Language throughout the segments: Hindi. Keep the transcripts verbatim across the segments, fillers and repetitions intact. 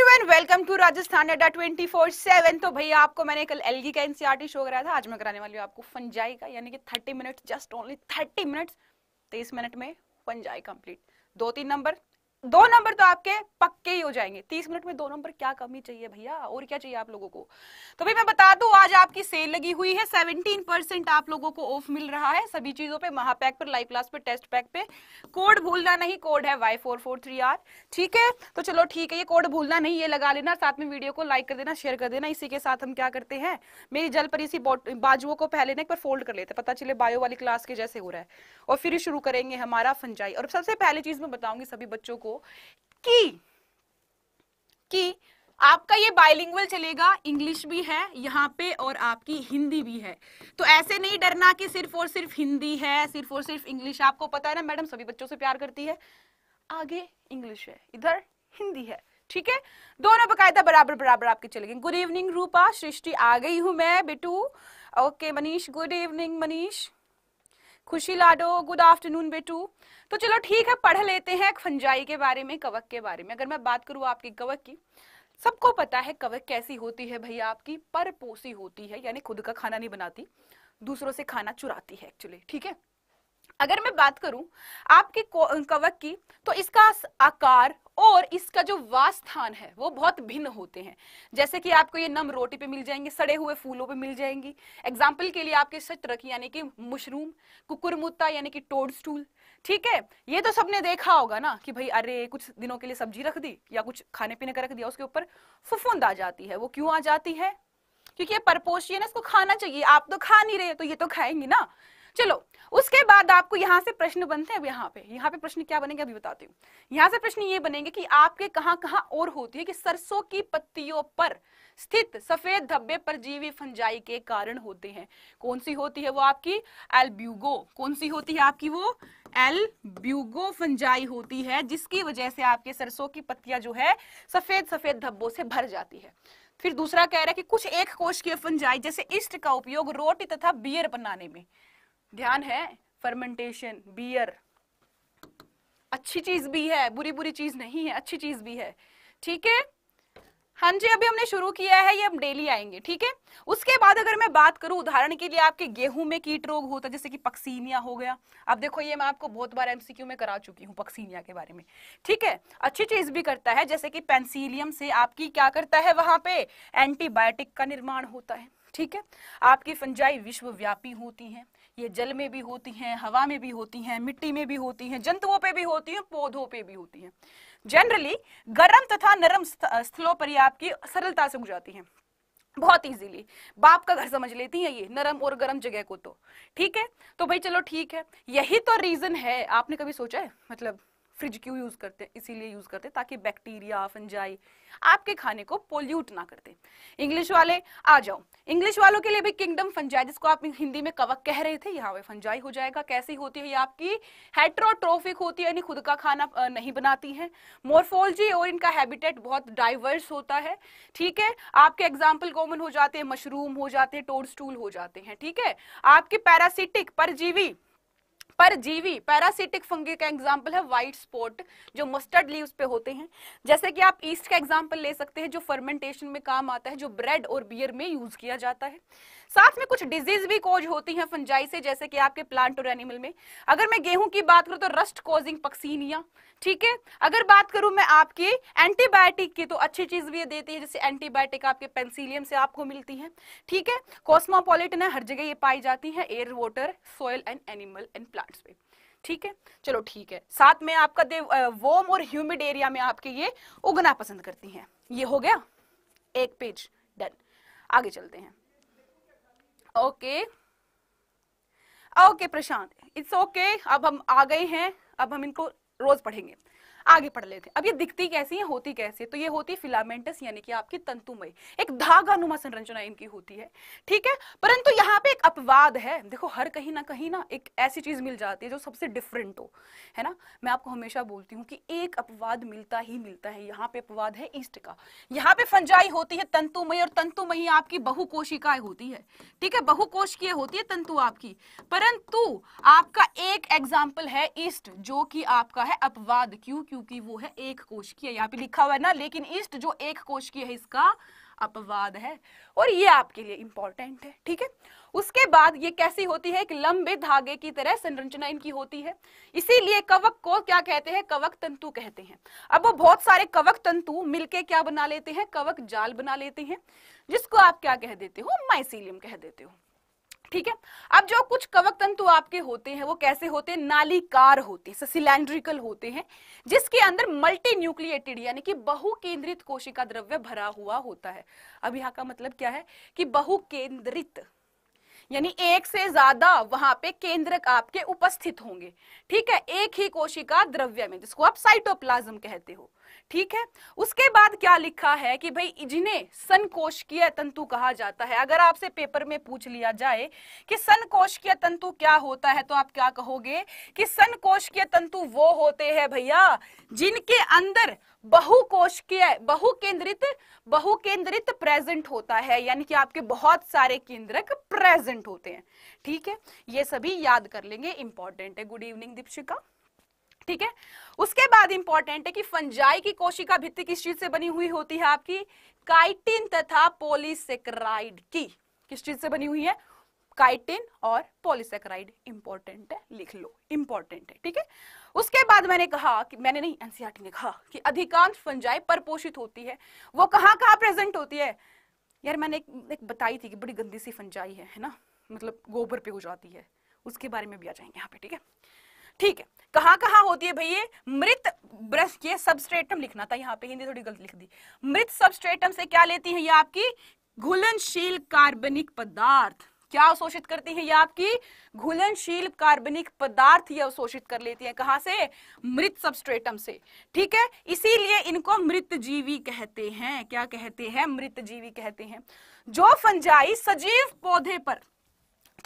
एवरीवन वेलकम टू राजस्थान अड्डा ट्वेंटी फोर सेवन। तो भैया आपको मैंने कल एलगी का एनसीईआरटी शो कराया था, आज मैं कराने वाली हूँ आपको फंजाई का, यानी कि thirty minutes, just only thirty minutes. तेईस मिनट में फंजाई कंप्लीट। दो तीन नंबर दो नंबर तो आपके पक्के ही हो जाएंगे। तीस मिनट में दो नंबर क्या कमी चाहिए भैया, और क्या चाहिए आप लोगों को। तो भाई मैं बता दूं, आज आपकी सेल लगी हुई है, सत्रह परसेंट आप लोगों को ऑफ मिल रहा है सभी चीजों पे, महापैक पर, लाइव क्लास पे, टेस्ट पैक पे। कोड भूलना नहीं, कोड है Y four four three R. ठीक है, तो चलो ठीक है, ये कोड भूलना नहीं, ये लगा लेना। साथ में वीडियो को लाइक कर देना, शेयर कर देना। इसी के साथ हम क्या करते हैं, मेरी जल पर इसी बाजुओं को पहले ना एक बार फोल्ड कर लेते हैं, पता चले बायो वाली क्लास के जैसे हो रहा है, और फिर शुरू करेंगे हमारा फंजाई। और सबसे पहली चीज मैं बताऊंगी सभी बच्चों को कि कि आपका ये बाइलिंगुअल चलेगा, इंग्लिश भी है यहाँ पे और आपकी हिंदी भी है। तो ऐसे नहीं डरना कि सिर्फ और सिर्फ हिंदी है, सिर्फ और सिर्फ इंग्लिश। आपको पता है ना मैडम सभी बच्चों से प्यार करती है, आगे इंग्लिश है, इधर हिंदी है। ठीक है, दोनों बकायदा बराबर बराबर आपके चलेंगे। गुड इवनिंग रूपा, सृष्टि आ गई हूं मैं बेटू। Okay Manish, good evening Manish. Khushi लाडो, गुड आफ्टरनून बेटू। तो चलो ठीक है, पढ़ लेते हैं फंजाई के बारे में, कवक के बारे में। अगर मैं बात करूँ आपकी कवक की, सबको पता है कवक कैसी होती है भैया, आपकी परपोसी होती है, यानी खुद का खाना नहीं बनाती, दूसरों से खाना चुराती है एक्चुअली। ठीक है, अगर मैं बात करूं आपकी कवक की, तो इसका आकार और इसका जो वासस्थान है वो बहुत भिन्न होते हैं। जैसे कि आपको ये नम रोटी पे मिल जाएंगे, सड़े हुए फूलों पे मिल जाएंगी। एग्जाम्पल के लिए आपके सत्रक यानी कि मशरूम, कुकुरमुत्ता यानी कि टोडस्टूल। ठीक है, ये तो सबने देखा होगा ना कि भाई अरे कुछ दिनों के लिए सब्जी रख दी या कुछ खाने पीने का रख दिया, उसके ऊपर फुफुंद आ जाती है। वो क्यों आ जाती है, क्योंकि ये परपोसी है ना, इसको खाना चाहिए। आप तो खा नहीं रहे, तो ये तो खाएंगी ना। चलो उसके बाद आपको यहाँ से प्रश्न बनते हैं। यहाँ पे यहाँ पे प्रश्न क्या बनेंगे अभी बताती हूँ। यहाँ से प्रश्न ये बनेंगे कि आपके कहाँ कहाँ और होती है कि सरसों की पत्तियों पर स्थित सफेद धब्बे परजीवी फंजाई के कारण होते हैं। कौन सी होती है वो आपकी एल्ब्यूगो, कौन सी होती है आपकी वो एल्ब्यूगो फंजाई होती है, जिसकी वजह से आपके सरसों की पत्तियां जो है सफेद सफेद धब्बों से भर जाती है। फिर दूसरा कह रहा है कि कुछ एक कोशिकीय फंजाई जैसे ईस्ट का उपयोग रोटी तथा बियर बनाने में, ध्यान है फर्मेंटेशन, बियर अच्छी चीज भी है, बुरी बुरी चीज नहीं है, अच्छी चीज भी है। ठीक है, हाँ जी, अभी हमने शुरू किया है, ये हम डेली आएंगे। ठीक है, उसके बाद अगर मैं बात करूं उदाहरण के लिए आपके गेहूं में कीट रोग होता है, जैसे कि पक्सीनिया हो गया। अब देखो ये मैं आपको बहुत बार एमसीक्यू में करा चुकी हूं पक्सीनिया के बारे में। ठीक है, अच्छी चीज भी करता है, जैसे कि पेंसिलियम से आपकी क्या करता है, वहां पे एंटीबायोटिक का निर्माण होता है। ठीक है, आपकी फंजाई विश्वव्यापी होती है, ये जल में भी होती हैं, हवा में भी होती हैं, मिट्टी में भी होती हैं, जंतुओं पे भी होती हैं, पौधों पे भी होती हैं। जनरली गर्म तथा नरम स्थलों पर ये आपकी सरलता से उग जाती हैं, बहुत इजीली, बाप का घर समझ लेती हैं ये नरम और गर्म जगह को। तो ठीक है, तो भाई चलो ठीक है, यही तो रीजन है। आपने कभी सोचा है मतलब फ्रिज क्यों यूज करते हैं, इसीलिए यूज करते हैं ताकि बैक्टीरिया फंजाई आपके खाने को पोल्यूट ना करते। इंग्लिश वाले आ जाओ, इंग्लिश वालों के लिए भी किंगडम फंजाई, जिसको आप हिंदी में कवक कह रहे थे, यहाँ पे फंजाई हो जाएगा। कैसी होती है ये, आपकी हेटरोट्रोफिक होती है, यानी खुद का खाना नहीं बनाती है। मोर्फोलॉजी और इनका हैबिटेट बहुत डाइवर्स होता है। ठीक है, आपके एग्जाम्पल कॉमन हो जाते हैं, मशरूम हो जाते हैं, टोडस्टूल हो जाते हैं। ठीक है, आपके पैरासिटिक परजीवी परजीवी पैरासिटिक फंगी का एग्जाम्पल है व्हाइट स्पॉट, जो मस्टर्ड लीव्स पे होते हैं। जैसे कि आप ईस्ट का एग्जाम्पल ले सकते हैं, जो फर्मेंटेशन में काम आता है, जो ब्रेड और बियर में यूज किया जाता है। साथ में कुछ डिजीज भी कॉज होती हैं फंजाई से, जैसे कि आपके प्लांट और एनिमल में। अगर मैं गेहूं की बात करूं तो रस्ट कॉजिंग पक्सीनिया। ठीक है, अगर बात करूं मैं आपकी एंटीबायोटिक की, तो अच्छी चीज भी देती है, जैसे एंटीबायोटिक आपके पेंसिलियम से आपको मिलती है। ठीक है, कॉस्मोपॉलिटन है, हर जगह ये पाई जाती है, air, water, soil and animal and plants पे। ठीक है, चलो ठीक है, साथ में आपका वॉर्म और ह्यूमिड एरिया में आपके ये उगना पसंद करती है। ये हो गया एक पेज डन, आगे चलते हैं। Okay okay Prashant, it's okay, अब हम आ गए हैं, अब हम इनको रोज पढ़ेंगे, आगे पढ़ लेते हैं। अब ये दिखती कैसी है, होती कैसी है, तो ये होती है फिलामेंटस, यानी कि आपकी तंतुमय, एक धागानुमा संरचना इनकी होती है। ठीक है, परंतु यहाँ पे एक अपवाद है, देखो हर कहीं ना कहीं ना एक ऐसी चीज मिल जाती है जो सबसे डिफरेंट हो, है ना। मैं आपको हमेशा बोलती हूँ कि एक अपवाद मिलता ही मिलता है, यहाँ पे अपवाद है ईस्ट का। यहाँ पे फंजाई होती है तंतुमय, और तंतुमय आपकी बहुकोशिकाएं होती है। ठीक है, बहुकोशिकीय होती है तंतु आपकी, परंतु आपका एक एग्जाम्पल है ईस्ट, जो कि आपका है अपवाद। क्यों, क्योंकि वो है एक कोशिकीय, यहाँ पे लिखा हुआ है ना, लेकिन ईस्ट जो एक कोशिकीय है इसका अपवाद है, और ये आपके लिए इंपॉर्टेंट है, ठीक है। उसके बाद ये कैसी होती है, एक लंबे धागे की तरह संरचना इनकी होती है, इसीलिए कवक को क्या कहते हैं, कवक तंतु कहते हैं। अब वो बहुत सारे कवक तंतु मिलके क्या बना लेते हैं, कवक जाल बना लेते हैं, जिसको आप क्या कह देते हो, माइसीलियम कह देते हो, ठीक है। अब जो कुछ कवक तंतु आपके होते हैं वो कैसे होते हैं, नालीकार होते हैं, सिलैंड्रिकल होते हैं, जिसके अंदर मल्टी न्यूक्लिएटेड यानी कि बहुकेंद्रित कोशिका द्रव्य भरा हुआ होता है। अब यहाँ का मतलब क्या है कि बहुकेंद्रित यानी एक से ज्यादा वहां पे केंद्रक आपके उपस्थित होंगे, ठीक है, एक ही कोशिका द्रव्य में, जिसको आप साइटोप्लाज्म कहते हो, ठीक है। उसके बाद क्या लिखा है कि भाई जिन्हें संकोशिकीय तंतु कहा जाता है, अगर आपसे पेपर में पूछ लिया जाए कि संकोशिकीय तंतु क्या होता है, तो आप क्या कहोगे कि संकोशिकीय तंतु वो होते हैं भैया जिनके अंदर बहुकोशिकीय बहुकेंद्रित बहुकेंद्रित प्रेजेंट होता है, यानी कि आपके बहुत सारे केंद्रक प्रेजेंट होते हैं, ठीक है। ये सभी याद कर लेंगे, इंपॉर्टेंट है। गुड इवनिंग दीपशिका, ठीक है। उसके बाद इंपॉर्टेंट है कि फंजाई की कोशिका भित्ति किस चीज से बनी हुई होती है, आपकी काइटिन तथा पॉलीसेकेराइड की, किस चीज से बनी हुई है, काइटिन और पॉलीसेकेराइड, इंपॉर्टेंट है, लिख लो, इंपॉर्टेंट है, ठीक है। उसके बाद मैंने कहा कि मैंने नहीं एनसीईआरटी ने कहा कि अधिकांश फंजाई परपोषित होती है, वो कहाँ कहाँ प्रेजेंट होती है, यार मैंने एक, एक बताई थी कि बड़ी गंदी सी फंजाई है, है ना, मतलब गोबर पे हो जाती है, उसके बारे में भी आ जाएंगे यहाँ पे, ठीक है, ठीक है। कहाँ कहाँ होती है भैया, मृत ब्रश, ये सबस्ट्रेटम लिखना था, यहाँ पे हिंदी थोड़ी गलत लिख दी, मृत सबस्ट्रेटम से क्या लेती है ये आपकी घुलनशील कार्बनिक पदार्थ, क्या अवशोषित करती है ये आपकी घुलनशील कार्बनिक पदार्थ, ये अवशोषित कर लेती है, कहाँ से, मृत सबस्ट्रेटम से, ठीक है। इसीलिए इनको मृत जीवी कहते हैं, क्या कहते हैं, मृत जीवी कहते हैं। जो फंजाई सजीव पौधे पर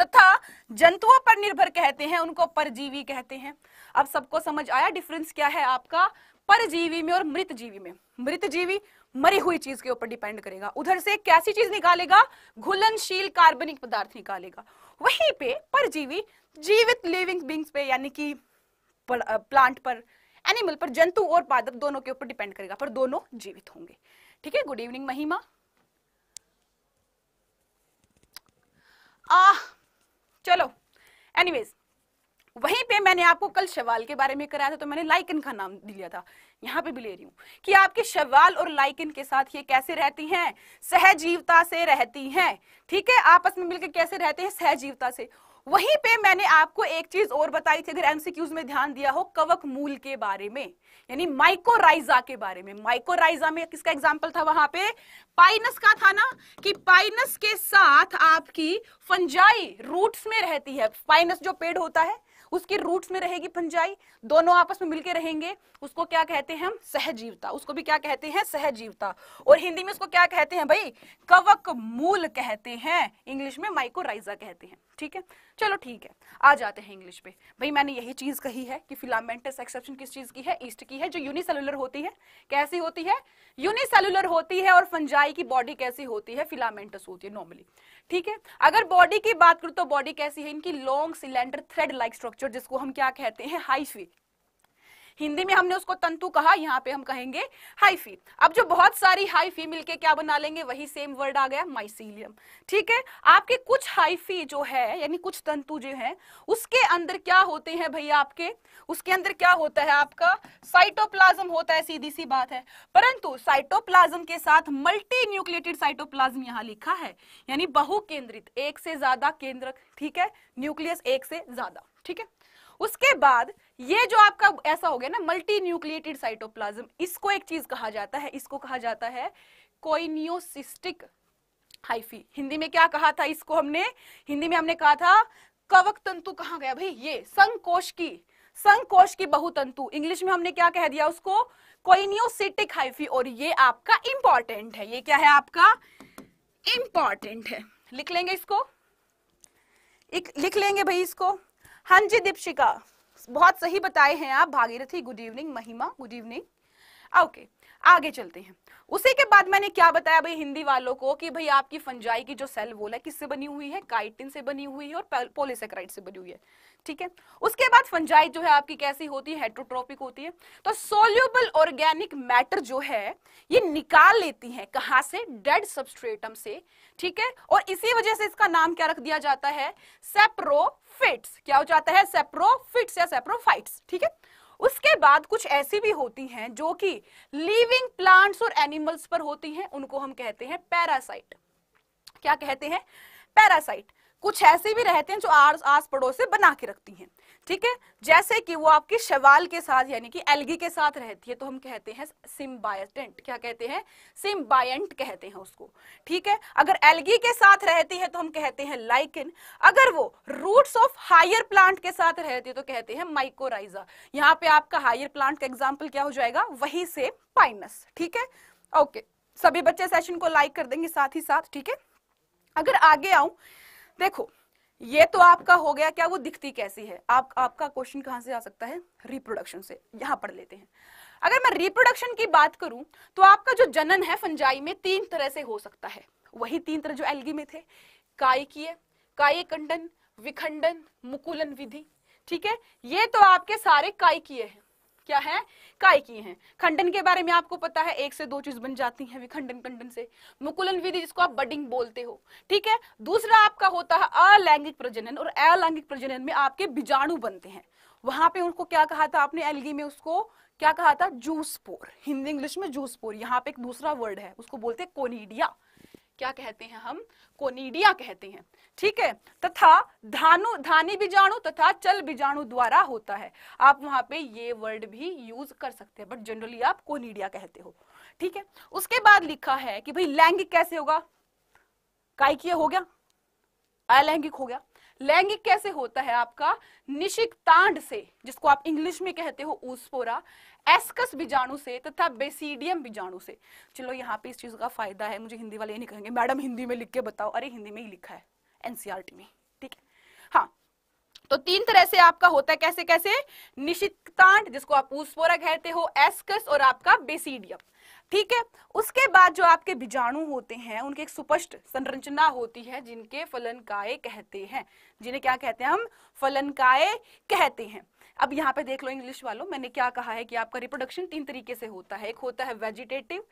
तथा जंतुओं पर निर्भर कहते हैं उनको परजीवी कहते हैं। अब सबको समझ आया डिफरेंस क्या है आपका परजीवी में और मृतजीवी में। मृतजीवी मरी हुई चीज के ऊपर डिपेंड करेगा, उधर से कैसी चीज निकालेगा, घुलनशील कार्बनिक पदार्थ निकालेगा। वहीं पे परजीवी जीवित लिविंग बींग्स पे यानी कि प्लांट पर, एनिमल पर, जंतु और पादप दोनों के ऊपर डिपेंड करेगा, पर दोनों जीवित होंगे, ठीक है। गुड इवनिंग महिमा। आह चलो एनीवेज, वहीं पे मैंने आपको कल शैवाल के बारे में कराया था, तो मैंने लाइकेन का नाम दिया था, यहाँ पे भी ले रही हूँ कि आपके शैवाल और लाइकेन के साथ ये कैसे रहती हैं, सहजीवता से रहती हैं, ठीक है, आपस में मिलकर कैसे रहते हैं, सहजीवता से। वहीं पे मैंने आपको एक चीज और बताई थी, अगर एमसीक्यूज में ध्यान दिया हो, कवक मूल के बारे में यानी माइकोराइजा के बारे में। माइकोराइजा में किसका एग्जाम्पल था, वहां पे पाइनस का था ना, कि पाइनस के साथ आपकी फंजाई रूट्स में रहती है। पाइनस जो पेड़ होता है उसके रूट्स में रहेगी फंजाई, दोनों आपस में मिलकर रहेंगे, उसको क्या कहते हैं हम, सहजीवता, उसको भी क्या कहते हैं, सहजीवता, और हिंदी में उसको क्या कहते हैं भाई, कवक मूल कहते हैं, इंग्लिश में माइकोराइजा कहते हैं, ठीक है। चलो ठीक है, आ जाते हैं इंग्लिश पे। भाई मैंने यही चीज कही है कि फिलामेंटस एक्सेप्शन किस चीज की है, ईस्ट की है, जो यूनिसेलुलर होती है। कैसी होती है, यूनिसेलुलर होती है, और फंजाई की बॉडी कैसी होती है, फिलामेंटस होती है नॉर्मली, ठीक है। अगर बॉडी की बात करूं तो बॉडी कैसी है इनकी, long cylinder thread like structure, जिसको हम क्या कहते हैं, हाइफी। हिंदी में हमने उसको तंतु कहा, यहाँ पे हम कहेंगे हाइफी। अब जो बहुत सारी हाइफी मिलके क्या बना लेंगे, वही सेम वर्ड आ गया, माइसीलियम, ठीक है। आपके कुछ हाइफी जो है यानी कुछ तंतु जो है उसके अंदर क्या होते हैं भैया, आपके उसके अंदर क्या होता है, आपका साइटोप्लाज्म होता है, सीधी सी बात है। परंतु साइटोप्लाज्म के साथ मल्टी न्यूक्लिएटेड साइटोप्लाज्म यहाँ लिखा है, यानी बहुकेंद्रित, एक से ज्यादा केंद्रक, ठीक है, न्यूक्लियस एक से ज्यादा, ठीक है। उसके बाद ये जो आपका ऐसा हो गया ना मल्टी न्यूक्लिएटेड साइटोप्लाज्म, इसको एक चीज कहा जाता है, इसको कहा जाता है कोइनियोसिस्टिक हाइफी। हिंदी में क्या कहा था इसको हमने, हिंदी में हमने कहा था कवक तंतु, कहा गया भाई ये संकोशकी, संकोशकी बहुतंतु, इंग्लिश में हमने क्या कह दिया उसको, कोइनियोसिस्टिक हाइफी, और ये आपका इंपॉर्टेंट है, ये क्या है आपका इंपॉर्टेंट है, लिख लेंगे इसको, एक लिख लेंगे भाई इसको। हाँ जी दीपशिका, बहुत सही बताए हैं आप Bhagirathi. Good evening Mahima, good evening. Okay आगे चलते हैं। उसी के बाद मैंने क्या बताया भाई हिंदी वालों को कि भाई आपकी फंजाई की जो सेल वॉल है किससे बनी हुई है, काइटिन से बनी हुई है और पॉलीसेकेराइड से बनी हुई है। ठीक है, उसके बाद फंजाई जो है आपकी कैसी होती है, हेटरोट्रोपिक होती है। तो सोल्यूबल ऑर्गेनिक मैटर जो है ये निकाल लेती है, कहां से, डेड सबस्ट्रेटम से। ठीक है, और इसी वजह से इसका नाम क्या रख दिया जाता है, सेप्रोफिट्स। क्या हो जाता है, सेप्रोफिट्स या सेप्रोफाइट्स। ठीक है, उसके बाद कुछ ऐसी भी होती हैं जो कि लिविंग प्लांट्स और एनिमल्स पर होती हैं, उनको हम कहते हैं पैरासाइट। क्या कहते हैं, पैरासाइट। कुछ ऐसे भी रहते हैं जो आस आस पड़ोस से बना के रखती हैं। ठीक है, जैसे कि वो आपके शैवाल के साथ यानी कि एल्गी के साथ रहती है, तो हम कहते हैं सिम्बायटेंट। क्या कहते हैं, सिम्बायंट कहते हैं उसको। ठीक है, अगर एल्गी के साथ रहती है तो हम कहते हैं लाइकेन। अगर वो रूट्स ऑफ हायर प्लांट के साथ रहती है तो कहते हैं माइकोराइजा। यहाँ पे आपका हायर प्लांट का एग्जाम्पल क्या हो जाएगा, वही से पाइनस। ठीक है, ओके, सभी बच्चे सेशन को लाइक कर देंगे साथ ही साथ। ठीक है, अगर आगे आऊं, देखो ये तो आपका हो गया क्या, वो दिखती कैसी है। आप आपका क्वेश्चन कहाँ से आ सकता है, रिप्रोडक्शन से। यहाँ पढ़ लेते हैं। अगर मैं रिप्रोडक्शन की बात करूं तो आपका जो जनन है फंजाई में तीन तरह से हो सकता है, वही तीन तरह जो एल्गी में थे, कायिकीय, कायकंडन, विखंडन, मुकुलन विधि। ठीक है, ये तो आपके सारे कायिकीय है। क्या है, कायिकीय हैं। खंडन के बारे में आपको पता है, एक से दो चीज बन जाती है विखंडन खंडन से। मुकुलन विधि जिसको आप बडिंग बोलते हो। ठीक है, दूसरा आपका होता है अलैंगिक प्रजनन, और अलैंगिक प्रजनन में आपके बीजाणु बनते हैं। वहां पे उनको क्या कहा था आपने, एल्गी में उसको क्या कहा था, जूस्पोर। हिंदी इंग्लिश में जूस्पोर, यहाँ पे एक दूसरा वर्ड है उसको बोलते हैं कोनिडिया। क्या कहते हैं हम, कोनिडिया कहते हैं। ठीक है, तथा धानु धानी बीजाणु तथा चल बीजाणु द्वारा होता है। आप वहां पे ये वर्ड भी यूज कर सकते हैं, बट जनरली आप कोनिडिया कहते हो। ठीक है, उसके बाद लिखा है कि भाई लैंगिक कैसे होगा, कायिकीय हो गया, अलैंगिक हो गया। लैंगिक कैसे होता है आपका, निशिकतांड से जिसको आप इंग्लिश में कहते हो ऊस्पोरा, एस्कस बीजाणु से तथा बेसिडियम बीजाणु से। चलो यहाँ पे इस चीज का फायदा है, मुझे हिंदी वाले ये नहीं कहेंगे मैडम हिंदी में लिख के बताओ, अरे हिंदी में ही लिखा है एनसीईआरटी में। ठीक है, हाँ, तो तीन तरह से आपका होता है, कैसे कैसे, निशिकतांड जिसको आप ऊस्पोरा कहते हो, एस्कस और आपका बेसिडियम। ठीक है, उसके बाद जो आपके बीजाणु होते हैं उनकी एक सुपष्ट संरचना होती है जिनके फलनकाय कहते हैं, जिन्हें क्या कहते हैं हम, फलनकाय कहते हैं। अब यहाँ पे देख लो इंग्लिश वालों, मैंने क्या कहा है कि आपका रिप्रोडक्शन तीन तरीके से होता है, एक होता है वेजिटेटिव,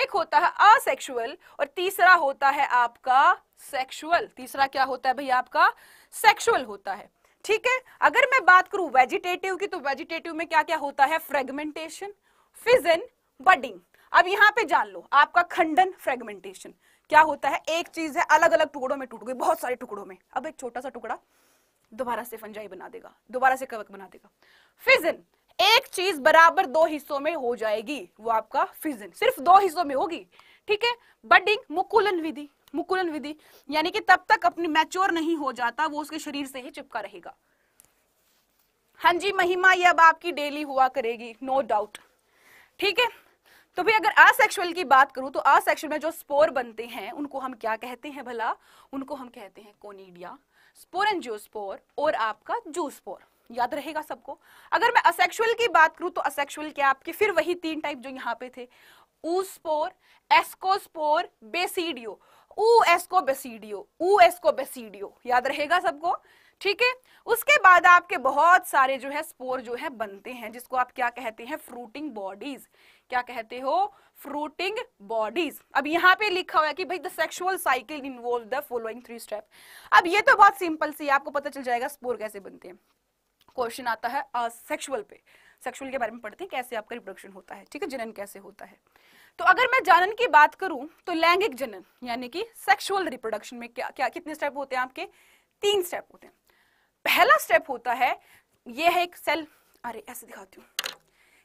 एक होता है असेक्सुअल और तीसरा होता है आपका सेक्सुअल। तीसरा क्या होता है भाई आपका, सेक्सुअल होता है। ठीक है, अगर मैं बात करूं वेजिटेटिव की तो वेजिटेटिव में क्या क्या होता है, फ्रेगमेंटेशन, फिजन, बडिंग। अब यहाँ पे जान लो आपका खंडन, फ्रेगमेंटेशन क्या होता है, एक चीज है अलग अलग टुकड़ों में टूट गई, बहुत सारे टुकड़ों में, अब एक छोटा सा टुकड़ा दोबारा से फंजाई बना देगा, दोबारा से कवक बना देगा। फिजन, एक चीज बराबर दो हिस्सों में हो जाएगी, वो आपका फिजन सिर्फ दो हिस्सों में होगी। ठीक है, बडिंग, मुकुलन विधि, मुकुलन विधि यानी कि तब तक अपनी मैच्योर नहीं हो जाता, वो उसके शरीर से ही चिपका रहेगा। हाँ जी महिमा, ये अब आपकी डेली हुआ करेगी, नो डाउट। ठीक है, तो भाई अगर असेक्सुअल की बात करूं तो असेक्सुअल में जो स्पोर बनते हैं उनको हम क्या कहते हैं भला, उनको हम कहते हैं कोनिडिया, स्पोरेंजियोस्पोर और आपका जूस्पोर। याद रहेगा सबको। अगर मैं असेक्सुअल की बात करूं तो असेक्सुअल के आपके फिर वही तीन टाइप जो यहाँ पे थे, ऊस्पोर, एस्कोस्पोर, बेसिडियो। ऊ एस्को बेसिडियो, ऊ एस्को बेसिडियो, याद रहेगा सबको। ठीक है, उसके बाद आपके बहुत सारे जो है स्पोर जो है बनते हैं जिसको आप क्या कहते हैं, फ्रूटिंग बॉडीज। क्या कहते हो, फ्रूटिंग बॉडीज। अब यहाँ पे लिखा हुआ है कि भाई the sexual cycle involve the following three step. अब ये तो बहुत सिंपल सी, आपको पता चल जाएगा स्पोर कैसे बनते हैं। क्वेश्चन आता है सेक्सुअल पे, सेक्सुअल के बारे में पढ़ते हैं कैसे आपका रिप्रोडक्शन होता है। ठीक है, जनन कैसे होता है। तो अगर मैं जनन की बात करूं तो लैंगिक जनन यानी कि सेक्सुअल रिप्रोडक्शन में क्या क्या कितने स्टेप होते हैं आपके, तीन स्टेप होते हैं। पहला स्टेप होता है, ये है एक सेल, अरे ऐसे दिखाती हूँ,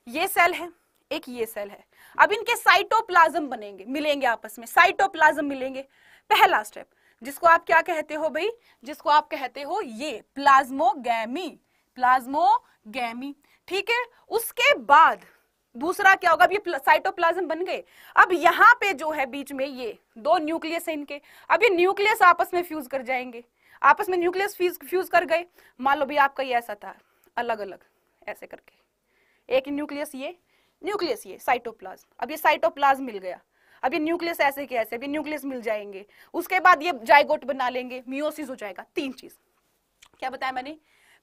ये सेल है, एक ये सेल है। अब इनके साइटोप्लाज्म बनेंगे, मिलेंगे आपस में, साइटोप्लाज्म मिलेंगे। पहला स्टेप जिसको आप क्या कहते हो भाई, जिसको आप कहते हो ये प्लाज्मोगैमी, प्लाज्मोगैमी। ठीक है, उसके बाद दूसरा क्या होगा, अब ये साइटोप्लाज्म बन गए, अब यहाँ पे जो है बीच में ये दो न्यूक्लियस है इनके, अब ये न्यूक्लियस आपस में फ्यूज कर जाएंगे। आपस में न्यूक्लियस फ्यूज फ्यूज कर गए, मान लो भाई आपका ये ऐसा था, अलग अलग ऐसे करके, एक न्यूक्लियस ये, न्यूक्लियस ये, साइटोप्लाज्म। अब ये साइटोप्लाज्म मिल गया, अब ये न्यूक्लियस ऐसे के ऐसे, अब ये न्यूक्लियस मिल जाएंगे, उसके बाद ये जाइगोट बना लेंगे, मियोसिस हो जाएगा। तीन चीज क्या बताया मैंने,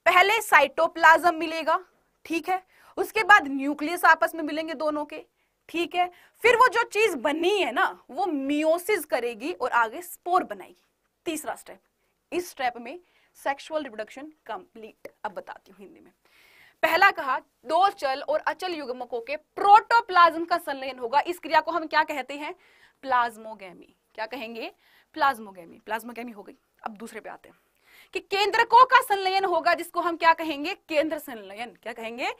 पहले साइटोप्लाज्म मिलेगा, ठीक है, उसके बाद न्यूक्लियस आपस में मिलेंगे दोनों के, ठीक है, फिर वो जो चीज बनी है ना वो मियोसिस करेगी और आगे स्पोर बनाएगी। तीसरा स्टेप, इस स्टेप में सेक्सुअल रिप्रोडक्शन कंप्लीट। अब बताती हूँ हिंदी में। पहला कहा दो चल और अचल युग्मकों के प्रोटोप्लाज्म का संलयन होगा, इस क्रिया को हम क्या कहते हैं, प्लाज्मोगेमी। क्या कहेंगे, प्लाज्मोगेमी। प्लाज्मोगेमी हो गई। अब दूसरे पे आते हैं कि केंद्रकों का संलयन होगा, जिसको हम क्या कहेंगे, केंद्र संलयन। क्या कहेंगे,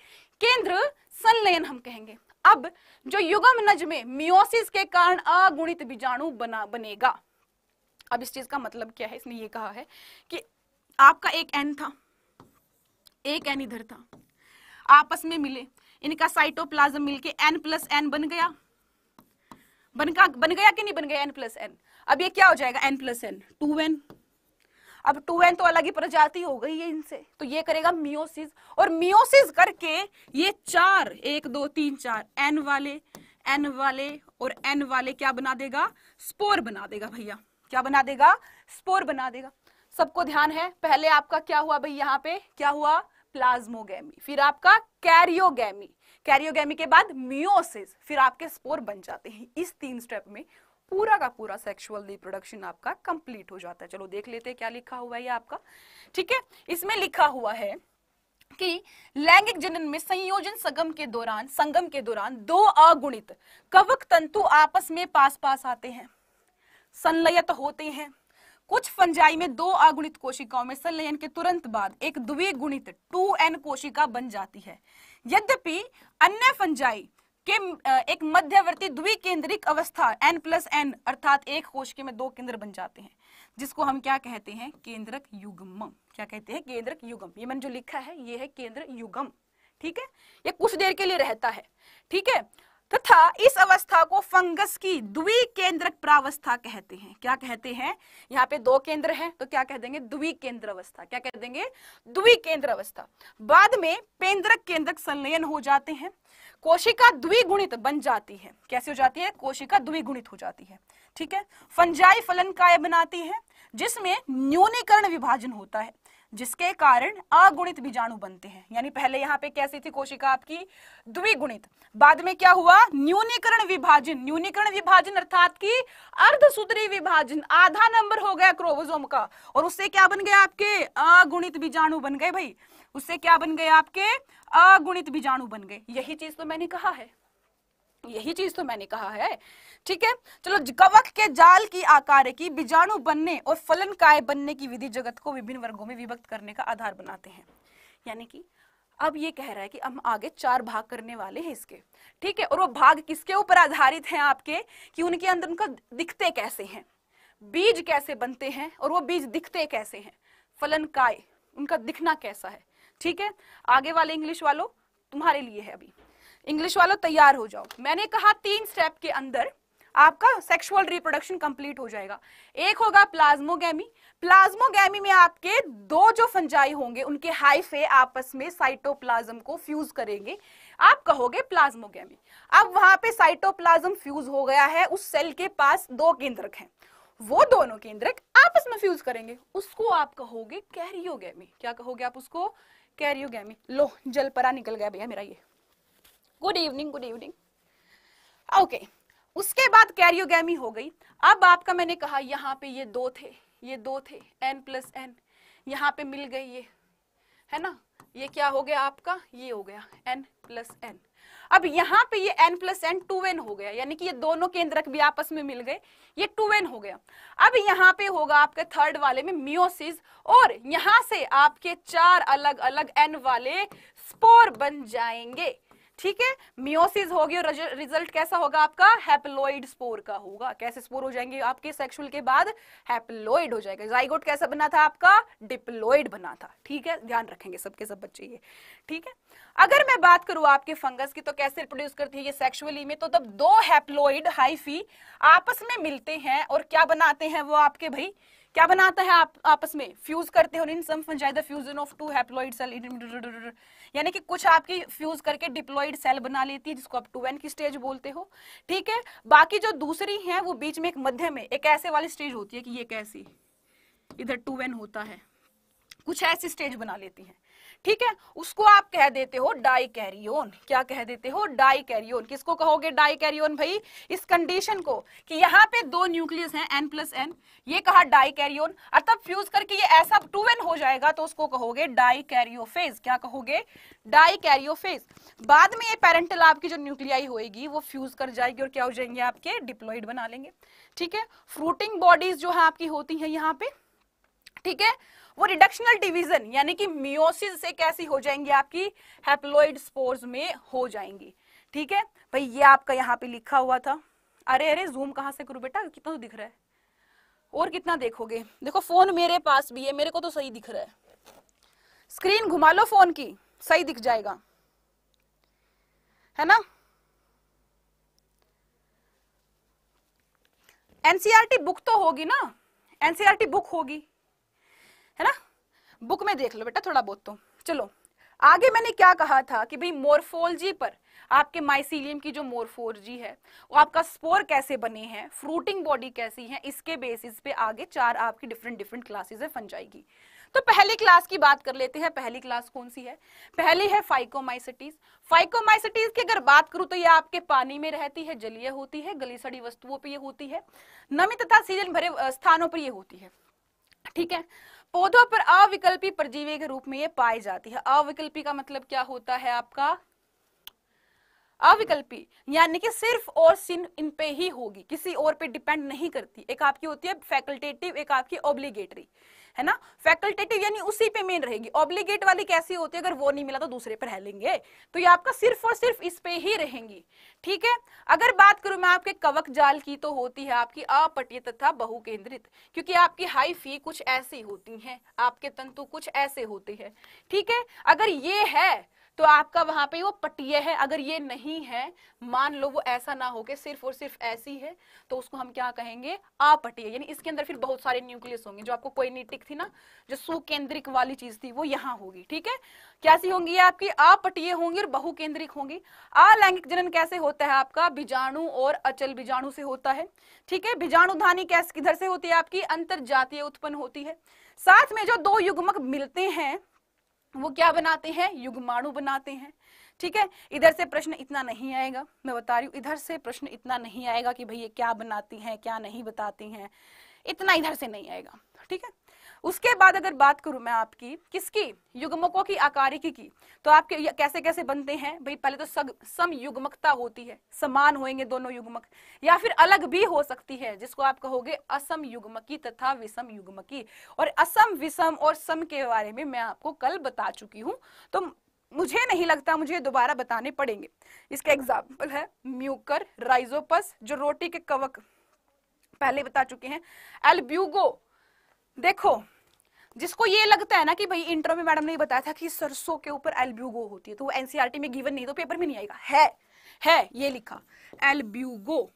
केंद्र संलयन हम कहेंगे। अब जो युग्मनज में मियोसिस के कारण अगुणित बीजाणु बना बनेगा। अब इस चीज का मतलब क्या है, इसने ये कहा है कि आपका एक एन था, एक एन इधर था, आपस में मिले, इनका साइटोप्लाज्म मिलके एन प्लस एन बन गया, बन का बन गया कि नहीं बन गया, एन प्लस एन। अब ये क्या हो जाएगा, N plus N, two N. अब टू एन तो अलग ही प्रजाति हो गई है इनसे, तो ये करेगा मियोसिस, और मियोसिस करके ये चार, एक दो तीन चार, एन वाले एन वाले और एन वाले क्या बना देगा, स्पोर बना देगा। भैया क्या बना देगा, स्पोर बना देगा। सबको ध्यान है, पहले आपका क्या हुआ भाई, यहाँ पे क्या हुआ, प्लाज्मोगेमी, फिर आपका कैरियोगेमी, कैरियोगेमी के बाद मियोसिस, फिर आपके स्पोर बन जाते हैं। इस तीन स्टेप में पूरा का पूरा सेक्सुअल रिप्रोडक्शन आपका कंप्लीट हो जाता है। चलो देख लेते हैं क्या लिखा हुआ है ये आपका, ठीक है। इसमें लिखा हुआ है कि लैंगिक जनन में संयोजन संगम के दौरान संगम के दौरान दो अगुणित कवक तंतु आपस में पास पास आते हैं, संलयत होते हैं। कुछ फंजाई में दो अगुणित कोशिकाओं में संलयन के तुरंत बाद एक द्विगुणित टू एन कोशिका बन जाती है। यद्यपि अन्य फंजाई के एक मध्यवर्ती द्विकेंद्रिक अवस्था एन प्लस एन अर्थात एक कोशिका में दो केंद्र बन जाते हैं, जिसको हम क्या कहते हैं, केंद्रक युग्म। क्या कहते हैं, केंद्रक युग्म। ये मैंने जो लिखा है ये है केंद्र युग्म, ठीक है। ये कुछ देर के लिए रहता है, ठीक है, तथा इस अवस्था को फंगस की द्विकेंद्रक प्रावस्था कहते हैं। क्या कहते हैं, यहाँ पे दो केंद्र हैं तो क्या कह देंगे, द्विकेंद्र अवस्था। क्या कह देंगे, द्विकेंद्र अवस्था। बाद में पेंद्रक केंद्रक संलयन हो जाते हैं, कोशिका द्विगुणित बन जाती है। कैसे हो जाती है, कोशिका द्विगुणित हो जाती है, ठीक है। फंजाई फलनकाय बनाती है जिसमें न्यूनीकरण विभाजन होता है, जिसके कारण अगुणित बीजाणु बनते हैं। यानी पहले यहाँ पे कैसी थी कोशिका आपकी, द्विगुणित, बाद में क्या हुआ, न्यूनीकरण विभाजन। न्यूनीकरण विभाजन अर्थात कि अर्धसूत्री विभाजन, आधा नंबर हो गया क्रोमोसोम का, और उससे क्या बन गया आपके, अगुणित बीजाणु बन गए भाई। उससे क्या बन गए आपके, अगुणित बीजाणु बन गए। यही चीज तो मैंने कहा है, यही चीज तो मैंने कहा है, ठीक है। चलो, कवक के जाल की आकार की बीजाणु बनने और फलनकाय बनने की विधि जगत को विभिन्न वर्गों में विभक्त करने का आधार बनाते हैं। यानी कि अब ये कह रहा है कि हम आगे चार भाग करने वाले हैं इसके, ठीक है। और वो भाग किसके ऊपर आधारित हैं आपके, कि उनके अंदर उनका दिखते कैसे हैं, बीज कैसे बनते हैं, और वो बीज दिखते कैसे हैं, फलनकाय उनका दिखना कैसा है, ठीक है। आगे वाले इंग्लिश वालों तुम्हारे लिए है, अभी इंग्लिश वालों तैयार हो जाओ। मैंने कहा तीन स्टेप के अंदर आपका सेक्सुअल रिप्रोडक्शन कंप्लीट हो जाएगा। एक होगा प्लाज्मोगेमी, प्लाज्मोगेमी में आपके दो जो फंजाई होंगे उनके हाइफे आपस में साइटोप्लाज्म को फ्यूज करेंगे, आप कहोगे प्लाज्मोगेमी। अब वहां पे साइटोप्लाज्म फ्यूज हो गया है, उस सेल के पास दो केंद्रक हैं, वो दोनों केंद्रक आपस में फ्यूज करेंगे, उसको आप कहोगे कैरियोगेमी। क्या कहोगे आप उसको, कैरियोगेमी। लो जलपरा निकल गया भैया मेरा ये, good evening good evening, okay. उसके बाद कैरियोगेमी हो गई। अब आपका मैंने कहा यहाँ पे ये दो थे, ये दो थे एन प्लस एन, यहाँ पे मिल गई ये, है ना, ये क्या हो गया आपका, ये हो गया एन प्लस एन। अब यहाँ पे ये N plus N two N हो गया, यानी कि ये दोनों केंद्रक भी आपस में मिल गए, ये टू एन हो गया। अब यहाँ पे होगा आपके थर्ड वाले में मियोसिस, और यहाँ से आपके चार अलग अलग एन वाले स्पोर बन जाएंगे, ठीक है। मियोसिस होगी और रिजल्ट कैसा होगा आपका, हैप्लोइड स्पोर का होगा। कैसे स्पोर हो जाएंगे आपके, सेक्सुअल के बाद हैप्लोइड हो जाएगा। जाइगोट कैसा बना था आपका, डिप्लोइड बना था, ठीक है, ध्यान रखेंगे सबके सब बच्चे ये, ठीक है। अगर मैं बात करूं आपके फंगस की, तो कैसे रिप्रोड्यूस करती है ये सेक्सुअली में, तो तब दो हैप्लोइड हाइफी आपस में मिलते हैं और क्या बनाते हैं वो आपके भाई, क्या बनाता है आप आपस में फ्यूज करते हो in some fungi the fusion of two haploid cell, यानी कि कुछ आपकी फ्यूज करके डिप्लॉइड सेल बना लेती है जिसको आप टू एन की स्टेज बोलते हो। ठीक है, बाकी जो दूसरी है वो बीच में एक मध्य में एक ऐसे वाली स्टेज होती है कि ये कैसी इधर टू एन होता है, कुछ ऐसी स्टेज बना लेती है। ठीक है, उसको आप कह देते हो डाइकैरियोन। क्या कह देते हो? डाइकैरियोन। किसको कहोगे डाइकैरियोन? भाई इस कंडीशन को कि यहाँ पे दो न्यूक्लियस हैं एन प्लस एन, ये कहा डाइकैरियोन, अर्थात फ्यूज करके ये ऐसा टू एन हो जाएगा तो उसको कहोगे डाइकैरियोफेज। क्या कहोगे? डाइकैरियोफेज। बाद में ये पैरेंटल आपकी जो न्यूक्लियाई होगी वो फ्यूज कर जाएगी और क्या हो जाएंगे आपके? डिप्लॉइड बना लेंगे। ठीक है, फ्रूटिंग बॉडीज जो है आपकी होती है यहाँ पे, ठीक है, वो रिडक्शनल डिवीजन यानी कि मियोसिस से कैसी हो जाएंगी आपकी? हैप्लॉइड स्पोर्स में हो जाएंगी। ठीक है भाई, ये आपका यहाँ पे लिखा हुआ था। अरे अरे जूम कहाँ से करूँ बेटा, कितना तो दिख रहा है और कितना देखोगे? देखो फोन मेरे पास भी है, मेरे को तो सही दिख रहा है, स्क्रीन घुमा लो फोन की, सही दिख जाएगा, है ना। एनसीईआरटी बुक तो होगी ना, एनसीईआरटी बुक होगी, है ना, बुक में देख लो बेटा थोड़ा बहुत। तो चलो आगे, मैंने क्या कहा था कि भाई मोर्फोलॉजी पर आपके माइसीलियम की जो मोर्फोलॉजी है वो आपका स्पोर कैसे बने हैं, फ्रूटिंग बॉडी कैसी है, इसके बेसिस पे आगे चार आपकी डिफरेंट डिफरेंट क्लासेस है फंजाई की। तो पहली क्लास की बात कर लेते हैं। पहली क्लास कौन सी है? पहली है फाइकोमाइसिटीज। फाइकोमाइसिटीज की अगर बात करूं तो ये आपके पानी में रहती है, जलीय होती है, गली सड़ी वस्तुओं पर ये होती है, नमी तथा सीजन भरे स्थानों पर ये होती है। ठीक है, पौधों पर अविकल्पी परजीवी के रूप में ये पाई जाती है। अविकल्पी का मतलब क्या होता है आपका? अविकल्पी यानी कि सिर्फ और सिर्फ इन पे ही होगी, किसी और पे डिपेंड नहीं करती। एक आपकी होती है फैकल्टेटिव, एक आपकी ऑब्लिगेटरी, है ना। फैकल्टेटिव यानी उसी पे मेन रहेगी, ऑब्लिगेट वाली कैसी होती है? अगर वो नहीं मिला तो दूसरे पर रह लेंगे, तो ये आपका सिर्फ और सिर्फ इस पे ही रहेंगी। ठीक है, अगर बात करूं मैं आपके कवक जाल की तो होती है आपकी अपट्य तथा बहुकेंद्रित, क्योंकि आपकी हाइफी कुछ ऐसी होती है, आपके तंतु कुछ ऐसे होते हैं। ठीक है, अगर ये है तो आपका वहां पे वो पट्टीय है, अगर ये नहीं है, मान लो वो ऐसा ना हो के सिर्फ और सिर्फ ऐसी है, तो उसको हम क्या कहेंगे? अपट्टीय। यानी इसके अंदर फिर बहुत सारे न्यूक्लियस होंगे। जो आपको कोइनेटिक थी ना, जो सुकेंद्रिक वाली चीज थी, वो यहाँ होगी। ठीक है, कैसी होंगी ये? आपकी अपट्टीय होंगी और बहुकेंद्रिक होंगी। अलैंगिक जनन कैसे होता है आपका? बीजाणु और अचल बीजाणु से होता है। ठीक है, बीजाणुधानी कैसे किधर से होती है? आपकी अंतरजातीय उत्पन्न होती है। साथ में जो दो युग्मक मिलते हैं वो क्या बनाते हैं? युग्माणु बनाते हैं। ठीक है, इधर से प्रश्न इतना नहीं आएगा, मैं बता रही हूँ, इधर से प्रश्न इतना नहीं आएगा कि भई ये क्या बनाती हैं क्या नहीं बताती हैं, इतना इधर से नहीं आएगा। ठीक है, उसके बाद अगर बात करूं मैं आपकी किसकी? युग्मकों की आकारिकी की। तो आपके कैसे कैसे बनते हैं भाई? पहले तो सग, सम युग्मकता होती है, समान होएंगे दोनों युग्मक, या फिर अलग भी हो सकती है, जिसको आप कहोगे असम युग्मकी तथा विषम युग्मकी। और असम, विषम और सम के बारे में मैं आपको कल बता चुकी हूँ, तो मुझे नहीं लगता मुझे दोबारा बताने पड़ेंगे। इसका एग्जाम्पल है म्यूकर, राइजोपस जो रोटी के कवक पहले बता चुके हैं, एल्ब्यूगो। देखो जिसको ये लगता है ना कि भाई इंट्रो में मैडम ने बताया था कि सरसों के ऊपर एल्ब्यूगो होती है, तो वो एनसीईआरटी में गिवन नहीं, तो पेपर में नहीं आएगा। है है ये लिखा एल्ब्यूगो।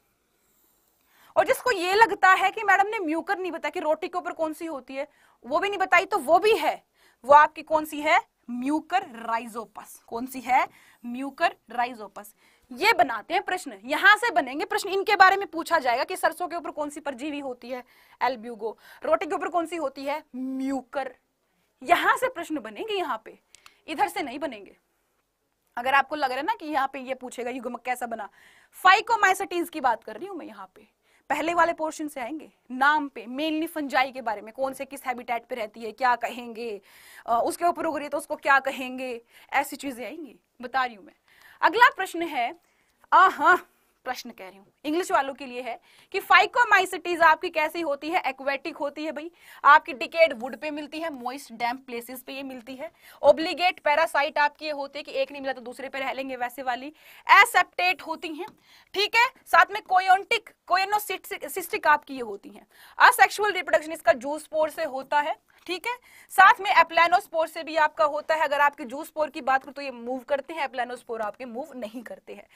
और जिसको ये लगता है कि मैडम ने म्यूकर नहीं बताया कि रोटी के ऊपर कौन सी होती है, वो भी नहीं बताई, तो वो भी है, वो आपकी कौन सी है? Mucor Rhizopus. कौन सी है? Mucor Rhizopus. ये बनाते हैं प्रश्न, यहां से बनेंगे प्रश्न, इनके बारे में पूछा जाएगा कि सरसों के ऊपर कौन सी परजीवी होती है? एल्ब्यूगो। रोटी के ऊपर कौन सी होती है? म्यूकर। यहां से प्रश्न बनेंगे, यहाँ पे, इधर से नहीं बनेंगे। अगर आपको लग रहा है ना कि यहाँ पे ये पूछेगा युग्मक कैसा बना, फाइकोमाइसिटीज की बात कर रही हूँ मैं, यहाँ पे पहले वाले पोर्शन से आएंगे, नाम पे मेनली फंजाई के बारे में, कौन से किस हैबिटेट पे रहती है, क्या कहेंगे, उसके ऊपर उग रही है तो उसको क्या कहेंगे, ऐसी चीजें आएंगी, बता रही हूँ मैं। अगला प्रश्न है, आ हाँ प्रश्न कह रही हूँ इंग्लिश वालों के लिए है कि फाइकोमाइसिटीज आपकी कैसी होती है? एक्वेटिक होती है भाई, आपकी डिकेड वुड पे मिलती है, मोइस्ट डैम्प प्लेसेस पे ये मिलती है। ओब्लिगेट पैरासाइट आपकी ये होते हैं कि एक नहीं मिला तो दूसरे पे रह लेंगे, वैसे वाली। एसेप्टेट होती हैं, ठीक है, साथ में कोयोन्टिक, कोयोनोसिस्टिक आपकी ये होती है। असेक्सुअल रिप्रोडक्शन इसका जू स्पोर से होता है, ठीक है, साथ में एप्लानोस्पोर से भी आपका होता है। अगर आपके जू स्पोर की बात करूं तो ये मूव करते हैं, एप्लानोस्पोर आपके मूव नहीं करते हैं।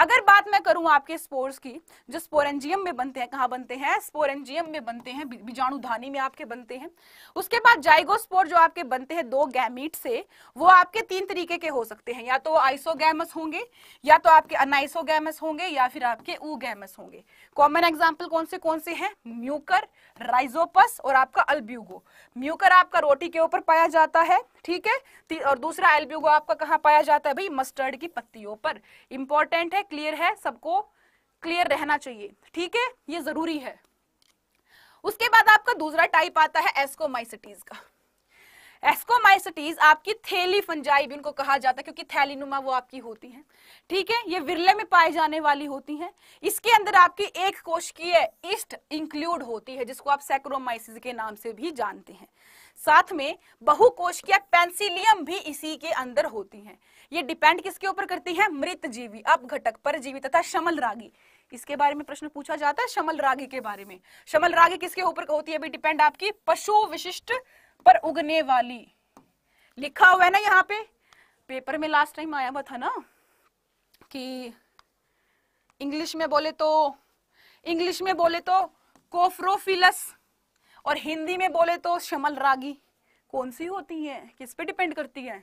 अगर बात मैं करूं आपके स्पोर्स की, जो स्पोरेंजियम में बनते हैं, कहाँ बनते हैं? स्पोरेंजियम में बनते हैं, बीजाणुधानी में आपके बनते हैं। उसके बाद जाइगोस्पोर जो आपके बनते हैं दो गैमीट से, वो आपके तीन तरीके के हो सकते हैं, या तो आइसोगैमस होंगे, या तो आपके अनाइसोगैमस होंगे, या फिर आपके ऊगैमस होंगे। कॉमन एग्जाम्पल कौन से कौन से हैं? म्यूकर, राइजोपस और आपका अल्ब्यूगो। म्यूकर आपका रोटी के ऊपर पाया जाता है, ठीक है, और दूसरा एल्ब्यूगो आपका कहाँ पाया जाता है भाई? मस्टर्ड की पत्तियों पर। इंपॉर्टेंट है, क्लियर है, सबको क्लियर रहना चाहिए, ठीक है, ये जरूरी है। उसके बाद आपका दूसरा टाइप आता है एस्कोमाइसिटीज का। एस्कोमाइसिटीज आपकी थैली फंजाई भी उनको कहा जाता है, क्योंकि थैलीनुमा वो आपकी होती हैं, ठीक है, ये विरले में पाए जाने वाली होती हैं। इसके अंदर आपकी एक कोशिकीय ईस्ट इंक्लूड होती है, जिसको आप सैक्रोमाइसिस के नाम से भी जानते हैं। साथ में बहुकोशिकीय पेंसिलियम भी इसी के अंदर होती हैं। ये डिपेंड किसके ऊपर करती है? मृत जीवी, अपघटक, परजीवी तथा शमल रागी। इसके बारे में प्रश्न पूछा जाता है, शमल रागी के बारे में। शमल रागी किसके ऊपर होती है? डिपेंड आपकी पशु विशिष्ट पर उगने वाली, लिखा हुआ है ना यहाँ पे, पेपर में लास्ट टाइम आया हुआ था ना, कि इंग्लिश में बोले तो इंग्लिश में बोले तो कोफ्रोफिलस और हिंदी में बोले तो शमल रागी। कौन सी होती है, किस पे डिपेंड करती है?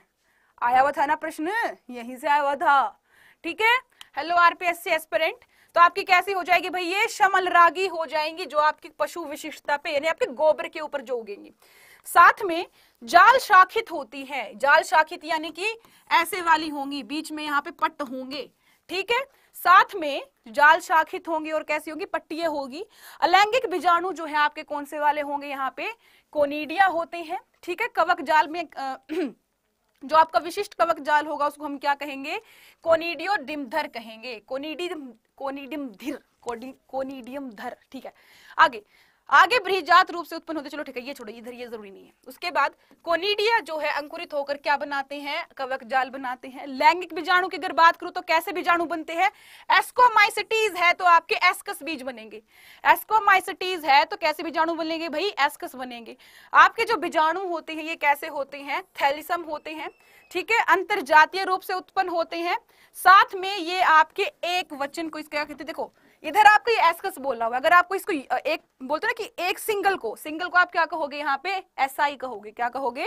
आया हुआ था ना प्रश्न, यहीं से आया हुआ था, ठीक है। हेलो आरपीएससी एस्पिरेंट, तो आपकी कैसी हो जाएगी भाई? ये शमल रागी हो जाएंगी, जो आपकी पशु विशिष्टता पे यानी आपके गोबर के ऊपर जो उगेंगी। साथ में जाल शाखित होती है, जाल शाखित यानी कि ऐसे वाली होंगी, बीच में यहाँ पे पट्ट होंगे, ठीक है, साथ में जाल शाखित होंगी और कैसी होगी? पट्टियां होगी। अलैंगिक बीजाणु जो है आपके कौन से वाले होंगे? यहाँ पे कोनिडिया होते हैं, ठीक है। कवक जाल में आ, जो आपका विशिष्ट कवक जाल होगा उसको हम क्या कहेंगे? कोनिडियो डिमधर कहेंगे, कोनिडियम कोनिडियमधर कोनिडियमधर, ठीक है। आगे आगे बृहजात रूप से उत्पन्न होते, चलो ठीक है ये छोड़ो, इधर ये जरूरी नहीं है। उसके बाद कोनिडिया जो है अंकुरित होकर क्या बनाते हैं? कवक जाल बनाते हैं। लैंगिक बीजाणु की अगर बात करूं तो कैसे बीजाणु बनते हैं? एस्कोमाइसिटीज है तो आपके एस्कस बीज बनेंगे, एस्कोमाइसिटीज है तो कैसे बीजाणु बनेंगे भाई? एस्कस बनेंगे। आपके जो बीजाणु होते हैं ये कैसे होते हैं? थैलिसम होते हैं, ठीक है, अंतरजातीय रूप से उत्पन्न होते हैं। साथ में ये आपके एक वचन को इसका कहते हैं, देखो इधर आपको ये एस्कस बोला हुआ है, अगर आपको इसको एक बोलते ना कि एक सिंगल को सिंगल को आप क्या कहोगे? यहाँ पे एसआई कहोगे, क्या कहोगे?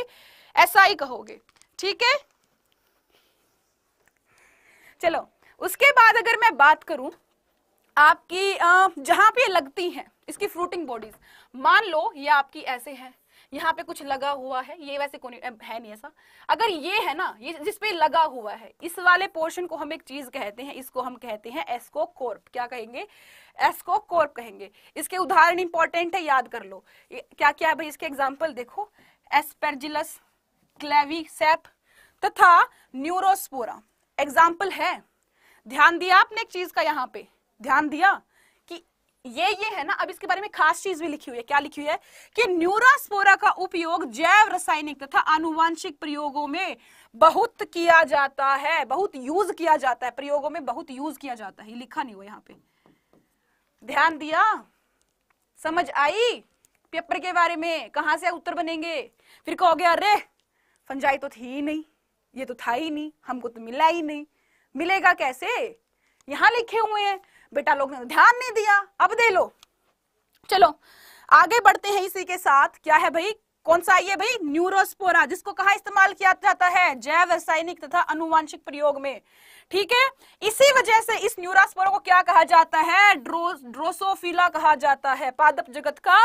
एसआई कहोगे, ठीक है। चलो उसके बाद अगर मैं बात करूं आपकी जहां पे लगती हैं इसकी फ्रूटिंग बॉडीज, मान लो ये आपकी ऐसे है, यहाँ पे कुछ लगा हुआ है, ये वैसे कोई है नहीं ऐसा, अगर ये है ना, ये जिसपे लगा हुआ है इस वाले पोर्शन को हम एक चीज कहते हैं, इसको हम कहते हैं एस्कोकोर्प। क्या कहेंगे? एस्कोकोर्प कहेंगे। इसके उदाहरण इंपॉर्टेंट है, याद कर लो क्या क्या है भाई इसके एग्जाम्पल। देखो एस्परजिलस, क्लेविसेप तथा न्यूरोस्पोरा एग्जाम्पल है। ध्यान दिया आपने एक चीज का, यहाँ पे ध्यान दिया ये ये है ना। अब इसके बारे में खास चीज भी लिखी हुई है, क्या लिखी हुई है? कि न्यूरोस्पोरा का उपयोग जैव रासायनिक तथा आनुवांशिक प्रयोगों में बहुत किया जाता है, बहुत यूज किया जाता है, प्रयोगों में बहुत यूज किया जाता है। लिखा नहीं हुआ यहाँ पे, ध्यान दिया? समझ आई पेपर के बारे में? कहां से उत्तर बनेंगे? फिर कहोगे अरे फंजाई तो थी ही नहीं, ये तो था ही नहीं, हमको तो मिला ही नहीं। मिलेगा कैसे? यहाँ लिखे हुए हैं बेटा, लोग ने ध्यान नहीं दिया, अब दे लो। चलो आगे बढ़ते हैं इसी के साथ। क्या है भाई? कौन सा ये भाई? न्यूरोस्पोरा, जिसको कहाँ इस्तेमाल किया जाता है? जैव रासायनिक तथा अनुवांशिक प्रयोग में, ठीक है। इसी वजह से इस न्यूरोस्पोरा को क्या कहा जाता है? ड्रो ड्रोसोफिला कहा जाता है, पादप जगत का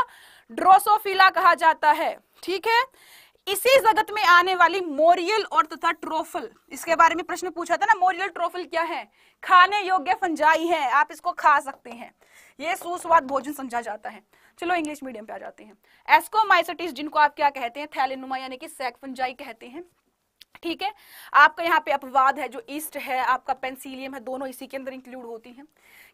ड्रोसोफिला कहा जाता है, ठीक है। इसी जगत में आने वाली मोरियल और तथा ट्रोफल, इसके बारे में प्रश्न पूछा था ना, मोरियल ट्रोफल क्या है? खाने योग्य फंजाई है, आप इसको खा सकते हैं, ये सुस्वाद भोजन समझा जाता है। चलो इंग्लिश मीडियम पे आ जाते हैं। एस्कोमाइसिटीज जिनको आप क्या कहते हैं? थैलेनुमा यानी कि सैक फंजाई कहते हैं, ठीक है। आपका यहाँ पे अपवाद है, जो ईस्ट है, आपका पेंसिलियम है, दोनों इसी के अंदर इंक्लूड होती हैं।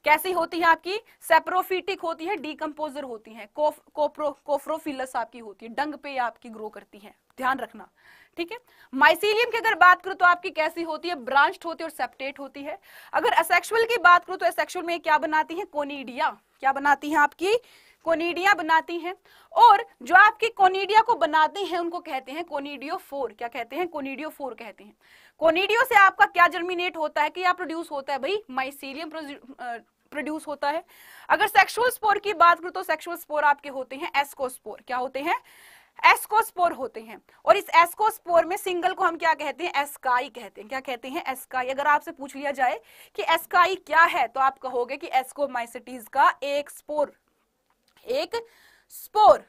कैसी होती है? आपकी सेप्रोफिटिक होती है, डीकम्पोजर होती है, कोफ, कोप्रो, कोफ्रोफिलस आपकी होती है, डंग पे आपकी ग्रो करती है, ध्यान रखना, ठीक है। माइसीलियम की अगर बात करूं तो आपकी कैसी होती है? ब्रांच्ड होती है और सेप्टेट होती है। अगर असेक्सुअल की बात करूं तो असेक्सुअल में क्या बनाती है? कोनिडिया। क्या बनाती है? आपकी कोनिडिया बनाती हैं, और जो आपकी कोनिडिया को बनाते हैं उनको कहते हैं कोनिडियोफोर। क्या कहते हैं? कोनिडियोफोर कहते हैं। कोनिडियो से आपका क्या जर्मिनेट होता है, कि या प्रोड्यूस होता है भाई? माइसीलियम प्रोड्यूस होता है। अगर सेक्सुअल स्पोर की बात करूं तो सेक्सुअल स्पोर आपके होते हैं एस्कोस्पोर। क्या होते हैं? एस्कोस्पोर होते हैं। और इस एस्कोस्पोर में सिंगल को हम क्या कहते हैं? एस्काई कहते हैं। क्या कहते हैं? एस्काई। अगर आपसे पूछ लिया जाए कि एस्काई क्या है तो आप कहोगे कि एस्कोमाइसिटीज का एक स्पोर, एक स्पोर।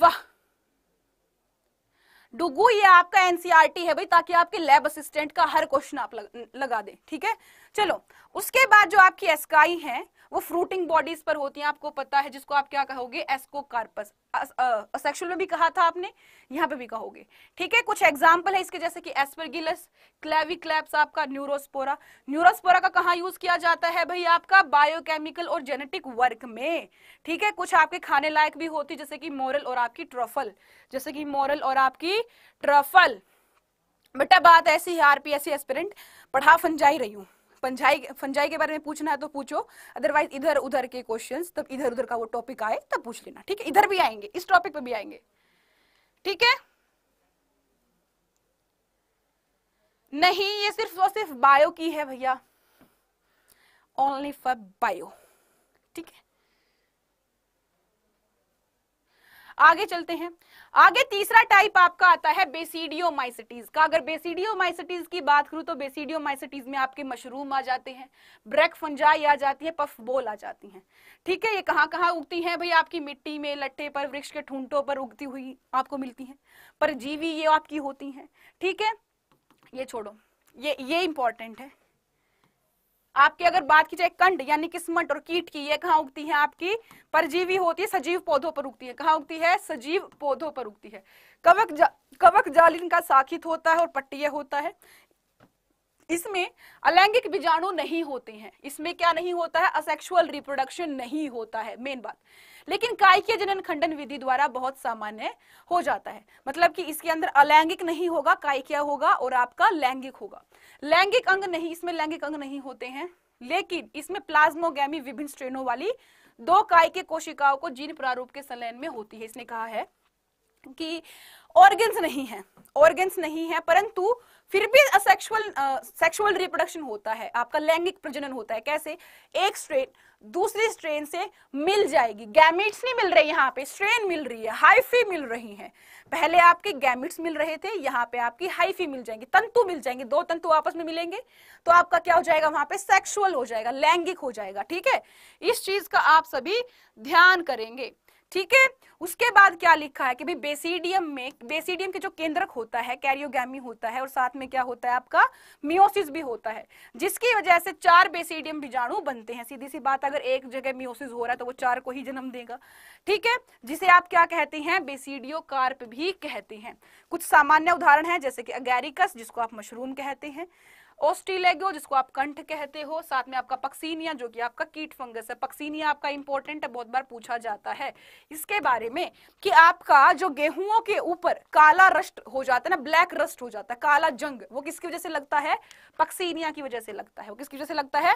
वाह, डुगू, ये आपका एनसीईआरटी है भाई, ताकि आपके लैब असिस्टेंट का हर क्वेश्चन आप लग, लगा दें। ठीक है, चलो। उसके बाद जो आपकी एस्काई है वो फ्रूटिंग बॉडीज पर होती हैं, आपको पता है, जिसको आप क्या कहोगे? एस्कोकार्पस। सेक्सुअल में भी कहा था आपने, यहाँ पे भी कहोगे। ठीक है, कुछ एग्जाम्पल है इसके जैसे कि एस्परगिलस, क्लेविक्लैप्स, आपका न्यूरोस्पोरा। न्यूरोस्पोरा का कहाँ यूज किया जाता है भाई? आपका बायोकेमिकल और जेनेटिक वर्क में। ठीक है, कुछ आपके खाने लायक भी होती है जैसे कि मोरल और आपकी ट्रफल, जैसे कि मोरल और आपकी ट्रफल। बेटा बात ऐसी है, आरपीएससी एस्पिरेंट पढ़ा फंजाई रही हूँ, फंजाई फंजाई के बारे में पूछना है तो पूछो, अदरवाइज इधर उधर के क्वेश्चंस, तब इधर उधर का वो टॉपिक आए तब पूछ लेना। ठीक है, इधर भी आएंगे, इस टॉपिक पे भी आएंगे। ठीक है, नहीं ये सिर्फ और सिर्फ बायो की है भैया, ओनली फॉर बायो। ठीक है, आगे चलते हैं। आगे तीसरा टाइप आपका आता है बेसिडियोमाइसिटीज का। अगर बेसिडियोमाइसिटीज की बात करूं तो बेसिडियोमाइसिटीज में आपके मशरूम आ जाते हैं, ब्रैक फंजाई आ जाती है, पफबोल आ जाती हैं। ठीक है, ये कहाँ कहाँ उगती हैं भाई? आपकी मिट्टी में, लट्टे पर, वृक्ष के ठूंठों पर उगती हुई आपको मिलती हैं। परजीवी ये आपकी होती हैं। ठीक है, ये छोड़ो, ये ये इंपॉर्टेंट है। आपके अगर बात की जाए कंड यानी किस्मट और कीट की, ये कहाँ उगती है? आपकी परजीवी होती है, सजीव पौधों पर उगती है। कहाँ उगती है? सजीव पौधों पर उगती है। कवक जा, कवक जाल इनका शाखित होता है और पट्टीय होता है। इसमें अलैंगिक बीजाणु नहीं होते हैं, इसमें क्या नहीं होता है? असेक्सुअल रिप्रोडक्शन नहीं होता है, मेन बात। लेकिन कायिक जनन खंडन विधि द्वारा बहुत सामान्य हो जाता है, मतलब कि इसके अंदर अलैंगिक नहीं होगा, कायिक होगा और आपका लैंगिक होगा। लैंगिक अंग नहीं, इसमें लैंगिक अंग नहीं होते हैं, लेकिन इसमें प्लाज्मोगैमी विभिन्न स्ट्रेनों वाली दो कायिक कोशिकाओं को जीन प्रारूप के संलयन में होती है। इसने कहा है कि ऑर्गन्स नहीं है, ऑर्गन्स नहीं है, परंतु फिर भी असेक्सुअल सेक्सुअल रिप्रोडक्शन होता है, आपका लैंगिक प्रजनन होता है। कैसे? एक स्ट्रेन दूसरी स्ट्रेन से मिल जाएगी, गैमेट्स नहीं मिल रहे, यहाँ पे स्ट्रेन मिल रही है, हाइफी मिल रही है। पहले आपके गैमेट्स मिल रहे थे, यहाँ पे आपकी हाइफी मिल जाएंगी, तंतु मिल जाएंगे, दो तंतु आपस में मिलेंगे तो आपका क्या हो जाएगा? वहां पे सेक्सुअल हो जाएगा, लैंगिक हो जाएगा। ठीक है, इस चीज का आप सभी ध्यान करेंगे। ठीक है, उसके बाद क्या लिखा है कि भाई बेसिडियम में, बेसिडियम के जो केंद्रक होता है कैरियोगैमी होता है, और साथ में क्या होता है? आपका मियोसिस भी होता है, जिसकी वजह से चार बेसिडियम बीजाणु बनते हैं। सीधी सी बात, अगर एक जगह मियोसिस हो रहा है तो वो चार को ही जन्म देगा। ठीक है, जिसे आप क्या कहते हैं? बेसिडियोकार्प भी कहते हैं। कुछ सामान्य उदाहरण है जैसे कि अगैरिकस, जिसको आप मशरूम कहते हैं, ऑस्ट्रेलेगो, जिसको आप कंठ कहते हो, साथ में आपका पक्सीनिया जो कि आपका कीट फंगस है। पक्सीनिया आपका इंपॉर्टेंट है, बहुत बार पूछा जाता है इसके बारे में कि आपका जो गेहूं के ऊपर काला रस्ट हो जाता है ना, ब्लैक रस्ट हो जाता है, काला जंग, वो किसकी वजह से लगता है? पक्सीनिया की वजह से लगता है। वो किसकी वजह से लगता है?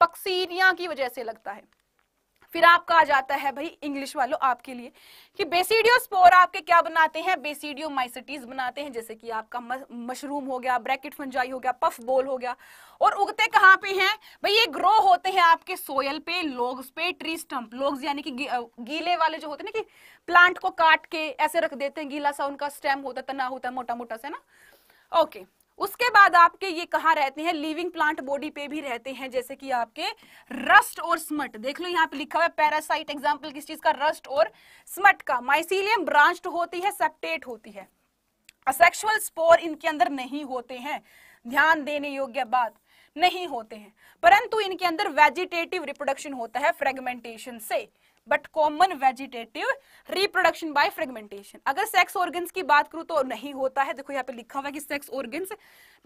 पक्सीनिया की वजह से लगता है। फिर आपका आ जाता है भाई, इंग्लिश वालों आपके लिए, कि बेसिडियोस्पोर आपके क्या बनाते हैं? बेसिडियोमाइसिटीज बनाते हैं, जैसे कि आपका मशरूम हो गया, ब्रैकेट फंजाई हो गया, पफ बोल हो गया। और उगते कहाँ पे हैं भाई? ये ग्रो होते हैं आपके सोयल पे, लोग्स पे, ट्री स्टम्प। लोग्स यानी कि गीले वाले जो होते हैं ना, कि प्लांट को काट के ऐसे रख देते हैं, गीला सा उनका स्टेम होता है, तना होता है, मोटा मोटा से ना। ओके, उसके बाद आपके ये कहाँ रहते हैं? लिविंग प्लांट बॉडी पे भी रहते हैं, जैसे कि आपके रस्ट और स्मट। देख लो यहाँ पे लिखा हुआ है पैरासाइट, एग्जांपल किस चीज का? रस्ट और स्मट का। माइसीलियम ब्रांच्ड होती है, सेप्टेट होती है, असेक्सुअल स्पोर इनके अंदर नहीं होते हैं, ध्यान देने योग्य बात, नहीं होते हैं, परंतु इनके अंदर वेजिटेटिव रिप्रोडक्शन होता है फ्रेगमेंटेशन से। But common vegetative reproduction by fragmentation. अगर सेक्स ऑर्गन्स की बात करूं तो नहीं होता है, देखो यहाँ पे लिखा हुआ है कि सेक्स ऑर्गन्स,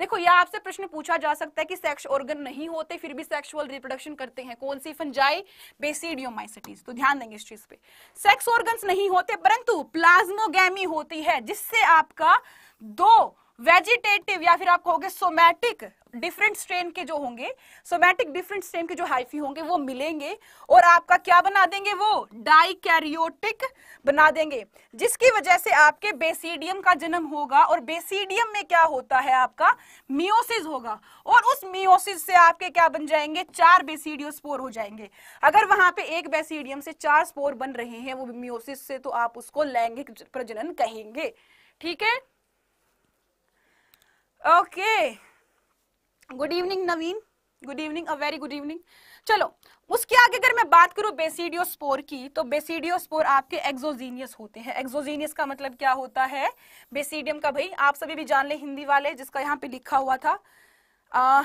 देखो यह आपसे प्रश्न पूछा जा सकता है कि सेक्स ऑर्गन नहीं होते फिर भी सेक्सुअल रिप्रोडक्शन करते हैं, कौन सी? Fungi, basidiomycetes. तो ध्यान देंगे इस चीज पे, सेक्स ऑर्गन्स नहीं होते परंतु प्लाज्मोगैमी होती है, जिससे आपका दो वेजिटेटिव या फिर आप कहोगे सोमैटिक डिफरेंट स्ट्रेन के जो होंगे, सोमैटिक डिफरेंट स्ट्रेन के जो हाइफी होंगे वो मिलेंगे और आपका क्या बना देंगे, वो डाइकैरियोटिक बना देंगे, जिसकी वजह से आपके बेसिडियम का जन्म होगा और बेसिडियम में क्या होता है आपका मियोसिस होगा और उस मियोसिस से आपके क्या बन जाएंगे, चार बेसिडियोस्पोर हो जाएंगे। अगर वहां पे एक बेसिडियम से चार स्पोर बन रहे हैं वो मियोसिस से, तो आप उसको लैंगिक प्रजनन कहेंगे। ठीक है, okay, good evening Naveen, good evening, a very good evening. चलो उसके आगे अगर मैं बात करूं बेसिडियोस्पोर की, तो बेसिडियोस्पोर आपके एक्सोजीनियस होते हैं। एक्सोजीनियस का मतलब क्या होता है, बेसिडियम का भाई आप सभी भी जान ले हिंदी वाले, जिसका यहाँ पे लिखा हुआ था आ,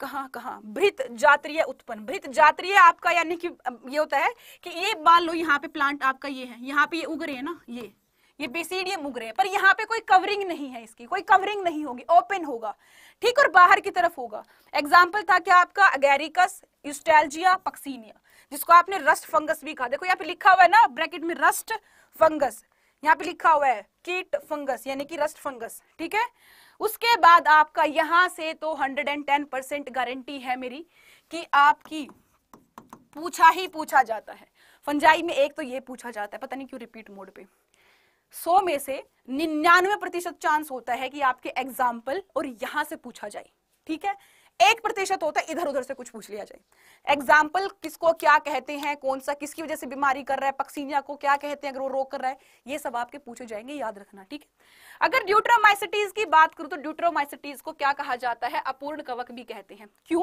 कहाँ कहाँ भृत जात्रीय उत्पन्न, भृत जात्रीय आपका यानी कि ये होता है कि ये मान लो यहाँ पे प्लांट आपका ये है, यहाँ पे ये उग रहे हैं ना, ये ये बेसिडियम उग रहे हैं पर यहाँ पे कोई कवरिंग नहीं है, इसकी कोई कवरिंग नहीं होगी, ओपन होगा, ठीक, और बाहर की तरफ होगा। एग्जाम्पल था क्या आपका अगेरिकस, यूस्टेल्जिया, पक्सीनिया, जिसको आपने रस्ट फंगस भी कहा। देखो यहाँ पे लिखा हुआ है ना ब्रैकेट में रस्ट फंगस, यहाँ पे लिखा हुआ है कीट फंगस यानी कि रस्ट फंगस। ठीक है, उसके बाद आपका यहाँ से तो hundred and ten percent guarantee है मेरी कि आपकी पूछा ही पूछा जाता है, फंजाई में एक तो ये पूछा जाता है, पता नहीं क्यों रिपीट मोड पे। सौ में से निन्यानवे प्रतिशत चांस होता है कि आपके एग्जाम्पल और यहां से पूछा जाए। ठीक है, एक प्रतिशत होता है इधर उधर से कुछ पूछ लिया जाए। एग्जाम्पल किसको क्या कहते हैं, कौन सा किसकी वजह से बीमारी कर रहा है, पक्सीनिया को क्या कहते हैं अगर वो रोग कर रहा है, ये सब आपके पूछे जाएंगे, याद रखना। ठीक है, अगर ड्यूट्रोमाइसिटीज की बात करूं तो ड्यूट्रोमाइसिटीज को क्या कहा जाता है, अपूर्ण कवक भी कहते हैं। क्यों?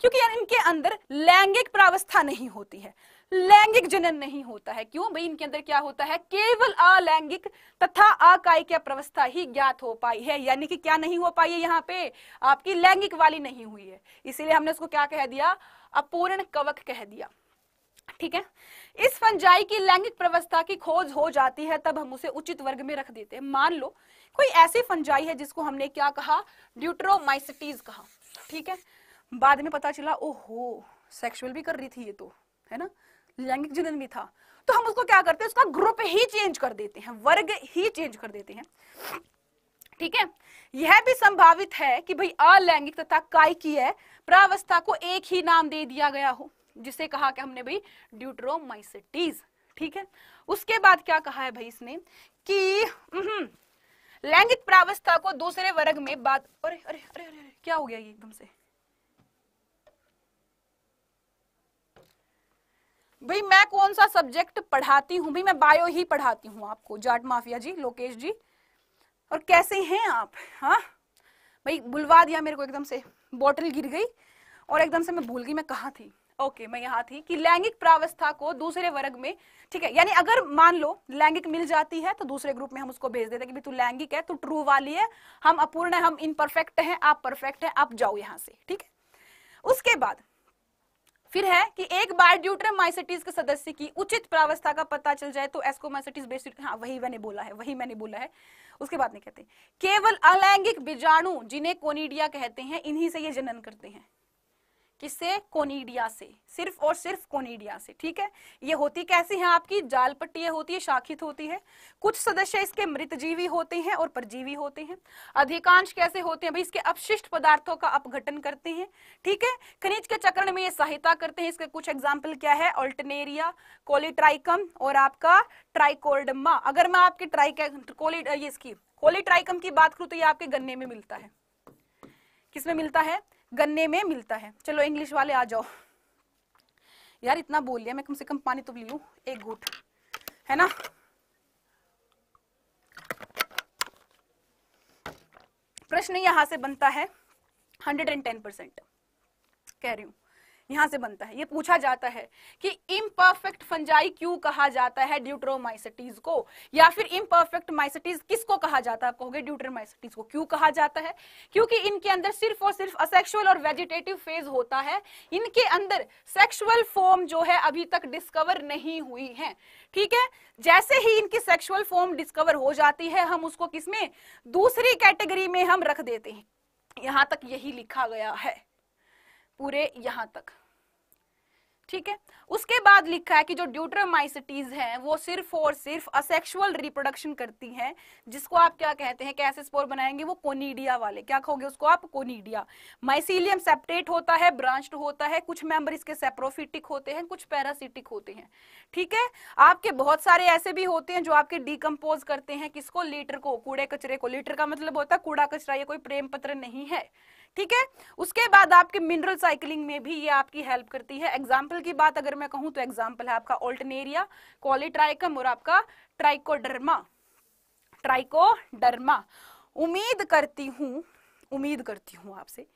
क्योंकि इनके अंदर लैंगिक प्रावस्था नहीं होती है, लैंगिक जनन नहीं होता है। क्यों भाई? इनके अंदर क्या होता है, केवल अलैंगिक तथा अकायिक प्रावस्था ही ज्ञात हो पाई है, यानी कि क्या नहीं हो पाई है, यहाँ पे आपकी लैंगिक वाली नहीं हुई है, इसीलिए हमने उसको क्या कह दिया, अपूर्ण कवक कह दिया। ठीक है, इस फंजाई की लैंगिक प्रावस्था की खोज हो जाती है तब हम उसे उचित वर्ग में रख देते हैं। मान लो कोई ऐसी फंजाई है जिसको हमने क्या कहा, ड्यूट्रोमाइसिटीज कहा। ठीक है, बाद में पता चला ओहो सेक्सुअल भी कर रही थी ये, तो है ना, लैंगिक जनन भी था, तो हम उसको क्या करते हैं, उसका ग्रुप ही चेंज कर देते हैं, वर्ग ही चेंज कर देते हैं। ठीक है, यह भी संभावित है कि भाई अलैंगिक तथा कायिकीय प्रावस्था को एक ही नाम दे दिया गया हो, जिसे कहा कि हमने भाई ड्यूट्रोमाइसिटीज। ठीक है, उसके बाद क्या कहा है भाई इसने कि लैंगिक प्रावस्था को दूसरे वर्ग में बात, अरे अरे अरे अरे क्या हो गया ये एकदम से भाई, मैं कौन सा सब्जेक्ट पढ़ाती हूँ भाई, मैं बायो ही पढ़ाती हूँ आपको, जाट माफिया जी, लोकेश जी, और कैसे हैं आप? हाँ भाई बुलवा दिया मेरे को एकदम से, बोतल गिर गई और एकदम से मैं भूल गई मैं कहाँ थी। ओके, मैं यहाँ थी कि लैंगिक प्रावस्था को दूसरे वर्ग में, ठीक है, यानी अगर मान लो लैंगिक मिल जाती है तो दूसरे ग्रुप में हम उसको भेज देते हैं कि तू लैंगिक है, तू ट्रू वाली है, हम अपूर्ण है, हम इनपरफेक्ट है, आप परफेक्ट है, आप जाओ यहाँ से। ठीक है, उसके बाद फिर है कि एक बार ड्यूट्रोमाइसिटीज के सदस्य की उचित प्रावस्था का पता चल जाए तो एस्कोमाइसिटीज बेसिड, हाँ वही मैंने बोला है, वही मैंने बोला है। उसके बाद में कहते हैं केवल अलैंगिक बीजाणु जिन्हें कोनिडिया कहते हैं, इन्हीं से ये जनन करते हैं। किससे? कोनिडिया से, सिर्फ और सिर्फ कोनिडिया से। ठीक है, ये होती कैसी है आपकी, जालपट्टीय होती है, शाखित होती है। कुछ सदस्य इसके मृतजीवी होते हैं और परजीवी होते हैं। अधिकांश कैसे होते हैं भाई, इसके अपशिष्ट पदार्थों का अपघटन करते हैं। ठीक है, खनिज के चक्रण में ये सहायता करते हैं। इसके कुछ एग्जाम्पल क्या है, ऑल्टनेरिया, कोलिट्राइकम और आपका ट्राइकोडर्मा। अगर मैं आपके ट्राइकोलिट ये इसकी कोलिट्राइकम की बात करूँ तो ये आपके गन्ने में मिलता है। किसमें मिलता है? गन्ने में मिलता है। चलो इंग्लिश वाले आ जाओ यार, इतना बोल लिया मैं, कम से कम पानी तो पी लूं एक घूंट, है ना। प्रश्न यहां से बनता है हंड्रेड एंड टेन परसेंट कह रही हूं, यहां से बनता है, ये पूछा जाता है कि इम्परफेक्ट फंजाई क्यों कहा जाता है ड्यूट्रोमाइसिटीज को, या फिर इम्परफेक्ट माइसिटीज किसको कहा जाता है, आप कहोगे ड्यूट्रोमाइसिटीज को। क्यों कहा जाता है? क्योंकि इनके अंदर सिर्फ और सिर्फ असेक्सुअल और वेजिटेटिव फेज होता है। इनके अंदर सेक्सुअल फॉर्म जो है अभी तक डिस्कवर नहीं हुई है। ठीक है, जैसे ही इनकी सेक्सुअल फॉर्म डिस्कवर हो जाती है हम उसको किसमें, दूसरी कैटेगरी में हम रख देते हैं। यहां तक यही लिखा गया है पूरे, यहाँ तक ठीक है। उसके बाद लिखा है कि जो ड्यूटरमाइसिटीज हैं वो सिर्फ और सिर्फ असेक्सुअल रिप्रोडक्शन करती हैं, जिसको आप क्या कहते हैं, कैसे स्पोर बनाएंगे वो, कोनिडिया वाले, क्या कहोगे उसको आप, कोनिडिया। माइसीलियम सेप्टेट होता है, ब्रांच्ड होता है, कुछ मेंबर इसके सेप्रोफिटिक होते हैं, कुछ पैरासिटिक होते हैं, ठीक है। आपके बहुत सारे ऐसे भी होते हैं जो आपके डिकम्पोज करते हैं किसको, लीटर को, कूड़े कचरे को। लीटर का मतलब होता है कूड़ा कचरा, ये कोई प्रेम पत्र नहीं है, ठीक है। उसके बाद आपके मिनरल साइकिलिंग में भी ये आपकी हेल्प करती है। एग्जाम्पल की बात अगर मैं कहूं तो एग्जाम्पल है आपका ऑल्टनेरिया, कॉलीट्राइकम और आपका ट्राइकोडर्मा, ट्राइकोडर्मा। उम्मीद करती हूं उम्मीद करती हूं आपसे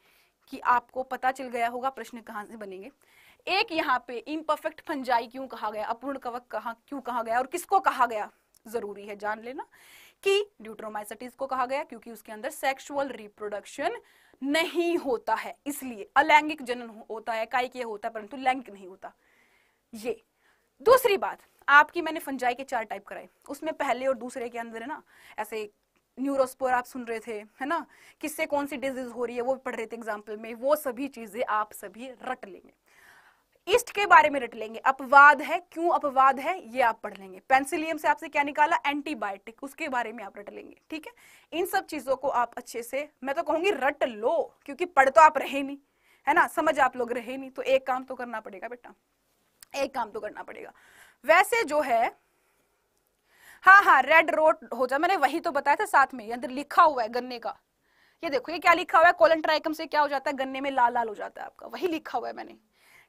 कि आपको पता चल गया होगा प्रश्न कहां से बनेंगे। एक यहाँ पे इम्परफेक्ट फंजाई क्यों कहा गया, अपूर्ण कवक कहा क्यों कहा गया और किसको कहा गया, जरूरी है जान लेना कि ड्यूट्रोमाइसिटीज को कहा गया क्योंकि उसके अंदर सेक्सुअल रिप्रोडक्शन नहीं होता है, इसलिए अलैंगिक जनन होता है, कायिक होता है परंतु लैंगिक नहीं होता। ये दूसरी बात आपकी, मैंने फंजाई के चार टाइप कराए, उसमें पहले और दूसरे के अंदर है ना ऐसे न्यूरोस्पोर आप सुन रहे थे, है ना, किससे कौन सी डिजीज हो रही है वो पढ़ रहे थे एग्जाम्पल में, वो सभी चीजें आप सभी रट लेंगे, ईस्ट के बारे में रट लेंगे, अपवाद है, क्यों अपवाद है ये आप पढ़ लेंगे। पेनिसिलियम से आपसे क्या निकाला, एंटीबायोटिक, उसके बारे में आप रट लेंगे, ठीक है। इन सब चीजों को आप अच्छे से, मैं तो कहूंगी रट लो, क्योंकि पढ़ तो आप रहे नहीं, है ना, समझ आप लोग रहे नहीं, तो एक काम तो करना पड़ेगा बेटा, एक काम तो करना पड़ेगा। वैसे जो है, हाँ हाँ रेड रोट हो जा, मैंने वही तो बताया था, साथ में अंदर लिखा हुआ है गन्ने का, ये देखो ये क्या लिखा हुआ है, कोलन ट्राइकम से क्या हो जाता है, गन्ने में लाल लाल हो जाता है आपका, वही लिखा हुआ है मैंने,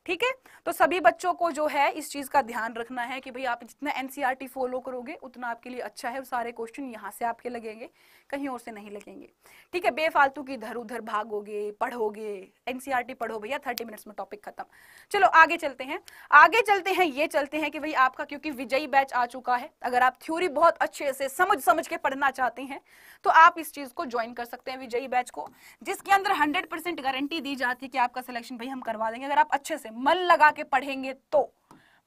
ठीक है। तो सभी बच्चों को जो है इस चीज का ध्यान रखना है कि भाई आप जितना एनसीईआरटी फॉलो करोगे उतना आपके लिए अच्छा है, सारे क्वेश्चन यहाँ से आपके लगेंगे, कहीं और से नहीं लगेंगे, ठीक है। बेफालतू की इधर उधर भागोगे, पढ़ोगे, एनसीईआरटी पढ़ो भैया, थर्टी मिनट्स में टॉपिक खत्म। चलो आगे चलते हैं, आगे चलते हैं ये चलते हैं कि भाई आपका, क्योंकि विजयी बैच आ चुका है, अगर आप थ्योरी बहुत अच्छे से समझ समझ के पढ़ना चाहते हैं तो आप इस चीज को ज्वाइन कर सकते हैं, विजयी बैच को, जिसके अंदर हंड्रेड परसेंट गारंटी दी जाती है कि आपका सिलेक्शन भाई हम करवा देंगे, अगर आप अच्छे से मन लगा के पढ़ेंगे तो।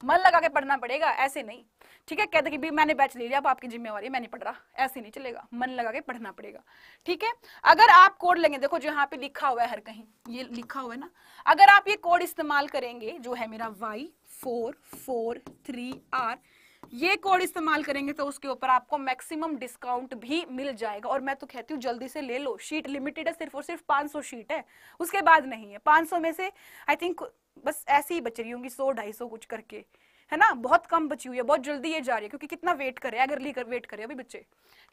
मन लगा के पढ़ना पड़ेगा, ऐसे नहीं, ठीक है, कहते कि भी मैंने बैच ले लिया अब आपकी जिम्मेवारी, मैं नहीं पढ़ रहा, ऐसे नहीं चलेगा, मन लगा के पढ़ना पड़ेगा, ठीक है। अगर आप कोड लेंगे, देखो जो यहाँ पे लिखा हुआ है, हर कहीं ये लिखा हुआ है ना, अगर आप ये कोड इस्तेमाल करेंगे, जो है मेरा Y four four three R, ये कोड इस्तेमाल करेंगे तो उसके ऊपर आपको मैक्सिमम डिस्काउंट भी मिल जाएगा। और मैं तो कहती हूँ जल्दी से ले लो, शीट लिमिटेड है, सिर्फ और सिर्फ पाँच सौ शीट है, उसके बाद नहीं है। पाँच सौ में से आई थिंक बस ऐसे ही बच रही होंगी, सौ ढाई सौ कुछ करके, है ना, बहुत कम बची हुई है, बहुत जल्दी ये जा रही है, क्योंकि कितना वेट करे, अगर लेकर वेट करे अभी बच्चे,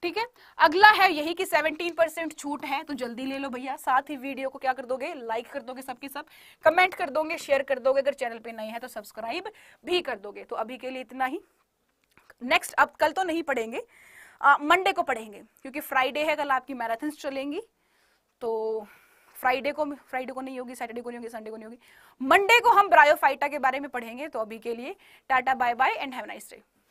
ठीक है। अगला है यही कि सत्रह परसेंट छूट है, तो जल्दी ले लो भैया। साथ ही वीडियो को क्या कर दोगे, लाइक कर दोगे, सबके सब कमेंट कर दोगे, शेयर कर दोगे, अगर चैनल पे नए हैं तो सब्सक्राइब भी कर दोगे। तो अभी के लिए इतना ही, नेक्स्ट अब कल तो नहीं पढ़ेंगे, मंडे को पढ़ेंगे, क्योंकि फ्राइडे है, कल आपकी मैराथन चलेंगी, तो फ्राइडे को फ्राइडे को नहीं होगी, सैटरडे को नहीं होगी, संडे को नहीं होगी, मंडे को हम ब्रायोफाइटा के बारे में पढ़ेंगे। तो अभी के लिए Tata, bye bye and have a nice day.